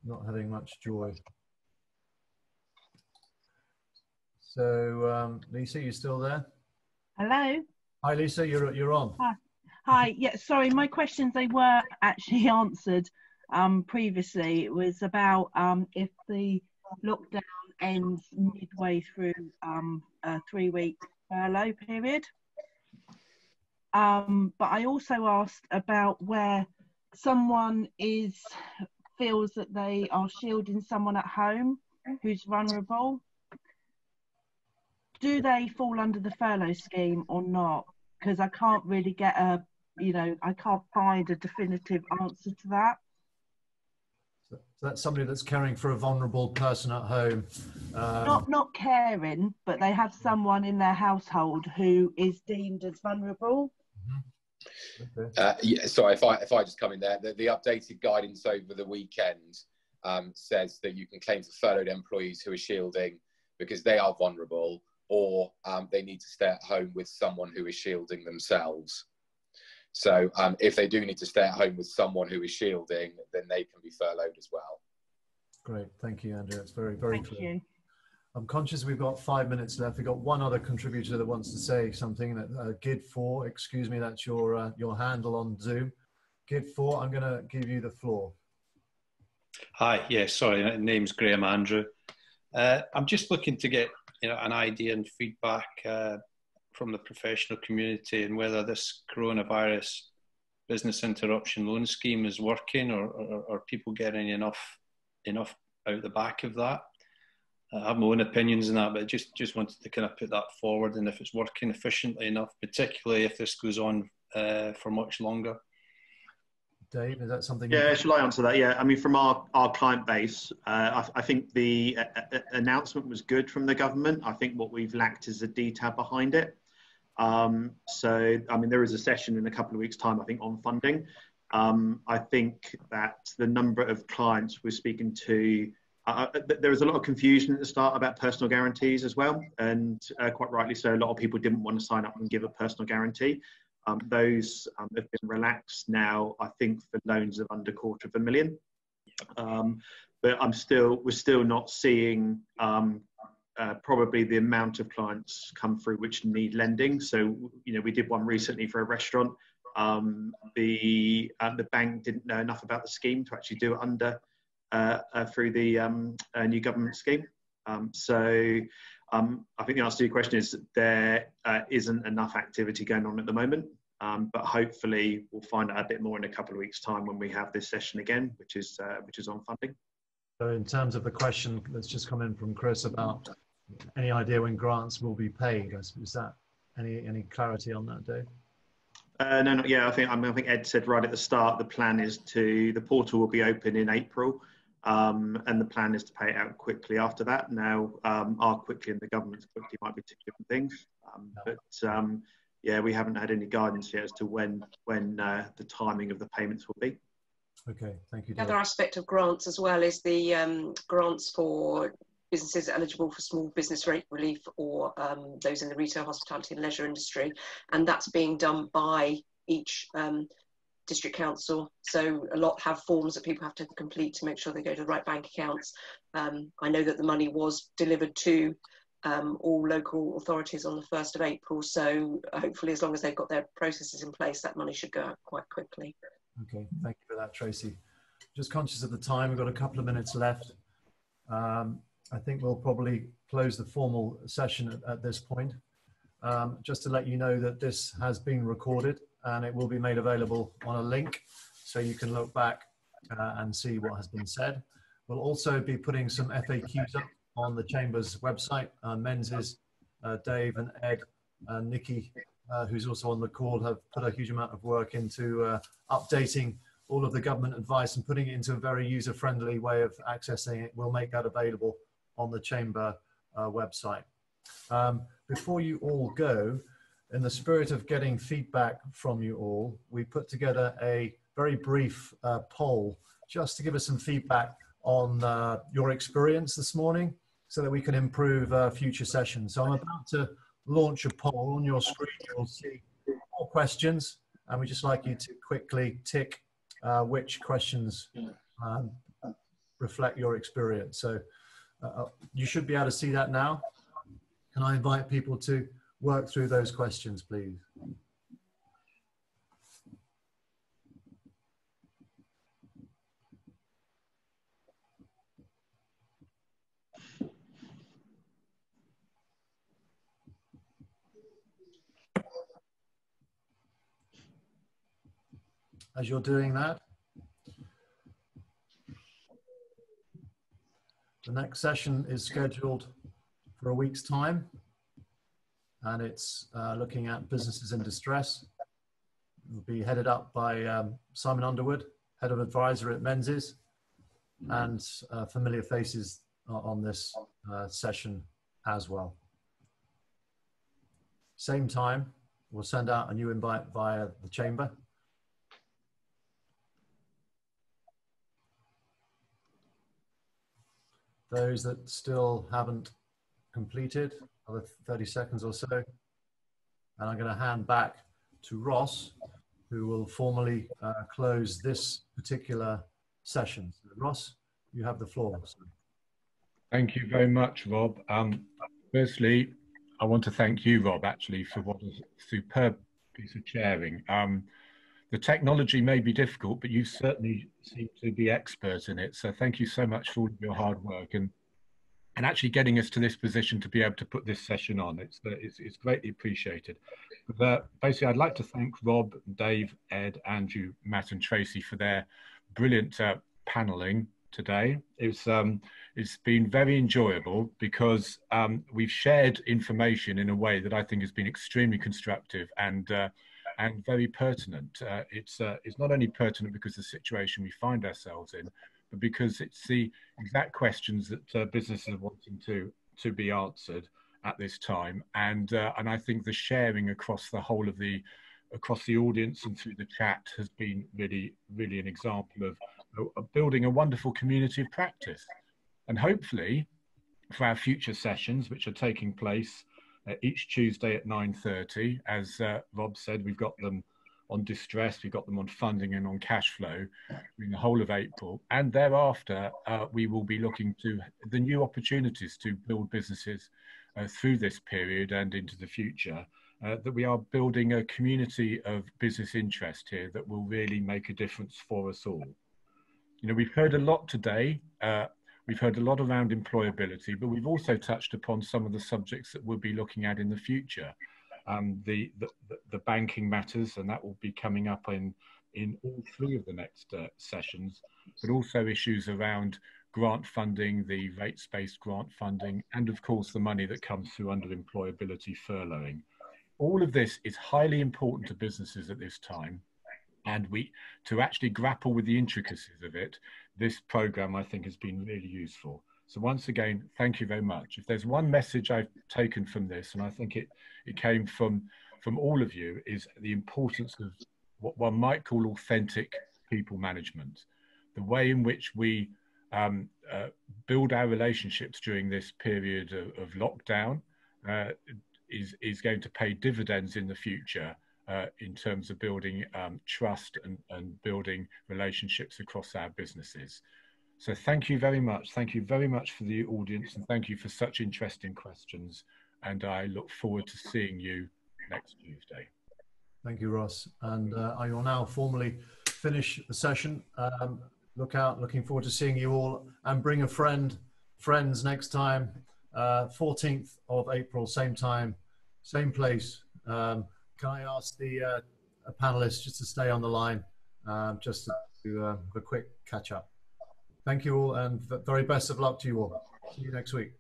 not having much joy. So, um, Lisa, you still there? Hello. Hi, Lisa. You're you're on. Hi. Hi. Yeah. Sorry, my questions they were actually answered um, previously. It was about um, if the lockdown ends midway through um, a three-week furlough period. Um, but I also asked about where someone is feels that they are shielding someone at home who's vulnerable. Do they fall under the furlough scheme or not? Because I can't really get a, you know, I can't find a definitive answer to that. So that's somebody that's caring for a vulnerable person at home. Um, not not caring, but they have someone in their household who is deemed as vulnerable. Mm-hmm. Okay. Uh, yeah, sorry, if I, if I just come in there, the, the updated guidance over the weekend um, says that you can claim for furloughed employees who are shielding because they are vulnerable, or um, they need to stay at home with someone who is shielding themselves. So um, if they do need to stay at home with someone who is shielding, then they can be furloughed as well. Great, thank you, Andrew. It's very, very thank clear. You. I'm conscious we've got five minutes left. We've got one other contributor that wants to say something. That uh, Gid four, excuse me, that's your uh, your handle on Zoom. Gid four, I'm going to give you the floor. Hi, yeah, sorry, my name's Graham Andrew. Uh, I'm just looking to get you know an idea and feedback uh, from the professional community and whether this coronavirus business interruption loan scheme is working, or are people getting enough enough out the back of that. I have my own opinions on that, but just just wanted to kind of put that forward, and if it's working efficiently enough, particularly if this goes on uh, for much longer. Dave, is that something? Yeah, shall I answer that? Yeah, I mean, from our, our client base, uh, I, I think the uh, announcement was good from the government. I think what we've lacked is the detail behind it. Um, so, I mean, there is a session in a couple of weeks' time, I think, on funding. Um, I think that the number of clients we're speaking to, Uh, there was a lot of confusion at the start about personal guarantees as well, and uh, quite rightly so, a lot of people didn't want to sign up and give a personal guarantee. Um, those um, have been relaxed now, I think, for loans of under quarter of a million. Um, but I'm still, we're still not seeing um, uh, probably the amount of clients come through which need lending. So, you know, we did one recently for a restaurant. Um, the uh, the bank didn't know enough about the scheme to actually do it under uh, uh, through the um, uh, new government scheme. Um, so um, I think the answer to your question is there uh, isn't enough activity going on at the moment, um, but hopefully we'll find out a bit more in a couple of weeks' time when we have this session again, which is uh, which is on funding. So in terms of the question that's just come in from Chris about any idea when grants will be paid, is that any any clarity on that, Dave? Uh, no, not yet. I think I, mean, I think Ed said right at the start the plan is to the portal will be open in April. Um, and the plan is to pay it out quickly after that. Now, um, our quickly and the government's quickly might be two different things. Um, but um, yeah, we haven't had any guidance yet as to when when uh, the timing of the payments will be. Okay, thank you, Dave. Another aspect of grants as well is the um, grants for businesses eligible for small business rate relief or um, those in the retail, hospitality and leisure industry. And that's being done by each um, district council, so a lot have forms that people have to complete to make sure they go to the right bank accounts. Um, I know that the money was delivered to um, all local authorities on the first of April, so hopefully as long as they've got their processes in place, that money should go out quite quickly. Okay, thank you for that, Tracy. Just conscious of the time, we've got a couple of minutes left. Um, I think we'll probably close the formal session at, at this point. Um, just to let you know that this has been recorded and it will be made available on a link so you can look back uh, and see what has been said. We'll also be putting some F A Qs up on the Chamber's website. Uh, Menzies, uh, Dave and Ed and Nikki, uh, who's also on the call, have put a huge amount of work into uh, updating all of the government advice and putting it into a very user-friendly way of accessing it. We'll make that available on the Chamber uh, website. Um, before you all go, in the spirit of getting feedback from you all, we put together a very brief uh, poll just to give us some feedback on uh, your experience this morning so that we can improve uh, future sessions. So I'm about to launch a poll. On your screen, you'll see four questions, and we'd just like you to quickly tick uh, which questions um, reflect your experience. So uh, you should be able to see that now. Can I invite people to work through those questions, please? As you're doing that, the next session is scheduled for a week's time. And it's uh, looking at businesses in distress. It'll be headed up by um, Simon Underwood, Head of Advisor at Menzies, and uh, familiar faces on this uh, session as well. Same time, we'll send out a new invite via the Chamber. Those that still haven't completed, another thirty seconds or so, and I'm going to hand back to Ross, who will formally uh, close this particular session. So, Ross, you have the floor. Thank you very much, Rob. Um, firstly, I want to thank you, Rob, actually, for what a superb piece of chairing. Um, the technology may be difficult, but you certainly seem to be expert in it, so thank you so much for all of your hard work and and actually getting us to this position to be able to put this session on. It's, uh, it's, it's greatly appreciated. But, uh, basically, I'd like to thank Rob, Dave, Ed, Andrew, Matt and Tracy for their brilliant uh, panelling today. It's, um, it's been very enjoyable because um, we've shared information in a way that I think has been extremely constructive and, uh, and very pertinent. Uh, it's, uh, it's not only pertinent because of the situation we find ourselves in, because it's the exact questions that uh, businesses are wanting to to be answered at this time, and uh, and I think the sharing across the whole of the across the audience and through the chat has been really really an example of, of building a wonderful community of practice. And hopefully for our future sessions, which are taking place uh, each Tuesday at nine thirty. As uh, Rob said, we've got them on distress, we've got them on funding and on cash flow in the whole of April. And thereafter, uh, we will be looking to the new opportunities to build businesses uh, through this period and into the future. Uh, that we are building a community of business interest here that will really make a difference for us all. You know, we've heard a lot today. Uh, we've heard a lot around employability, but we've also touched upon some of the subjects that we'll be looking at in the future. Um, the, the, the banking matters, and that will be coming up in, in all three of the next uh, sessions, but also issues around grant funding, the rates-based grant funding, and of course the money that comes through under employability furloughing. All of this is highly important to businesses at this time, and we to actually grapple with the intricacies of it, this program I think has been really useful. So once again, thank you very much. If there's one message I've taken from this, and I think it, it came from, from all of you, is the importance of what one might call authentic people management, the way in which we um, uh, build our relationships during this period of, of lockdown, uh, Is, is going to pay dividends in the future uh, in terms of building um, trust and, and building relationships across our businesses. So thank you very much. Thank you very much for the audience, and thank you for such interesting questions. And I look forward to seeing you next Tuesday. Thank you, Ross. And uh, I will now formally finish the session. Um, look out, looking forward to seeing you all, and bring a friend, friends next time. Uh, fourteenth of April, same time, same place. Um, can I ask the uh, panelists just to stay on the line, uh, just to do uh, a quick catch up. Thank you all, and the very best of luck to you all. See you next week.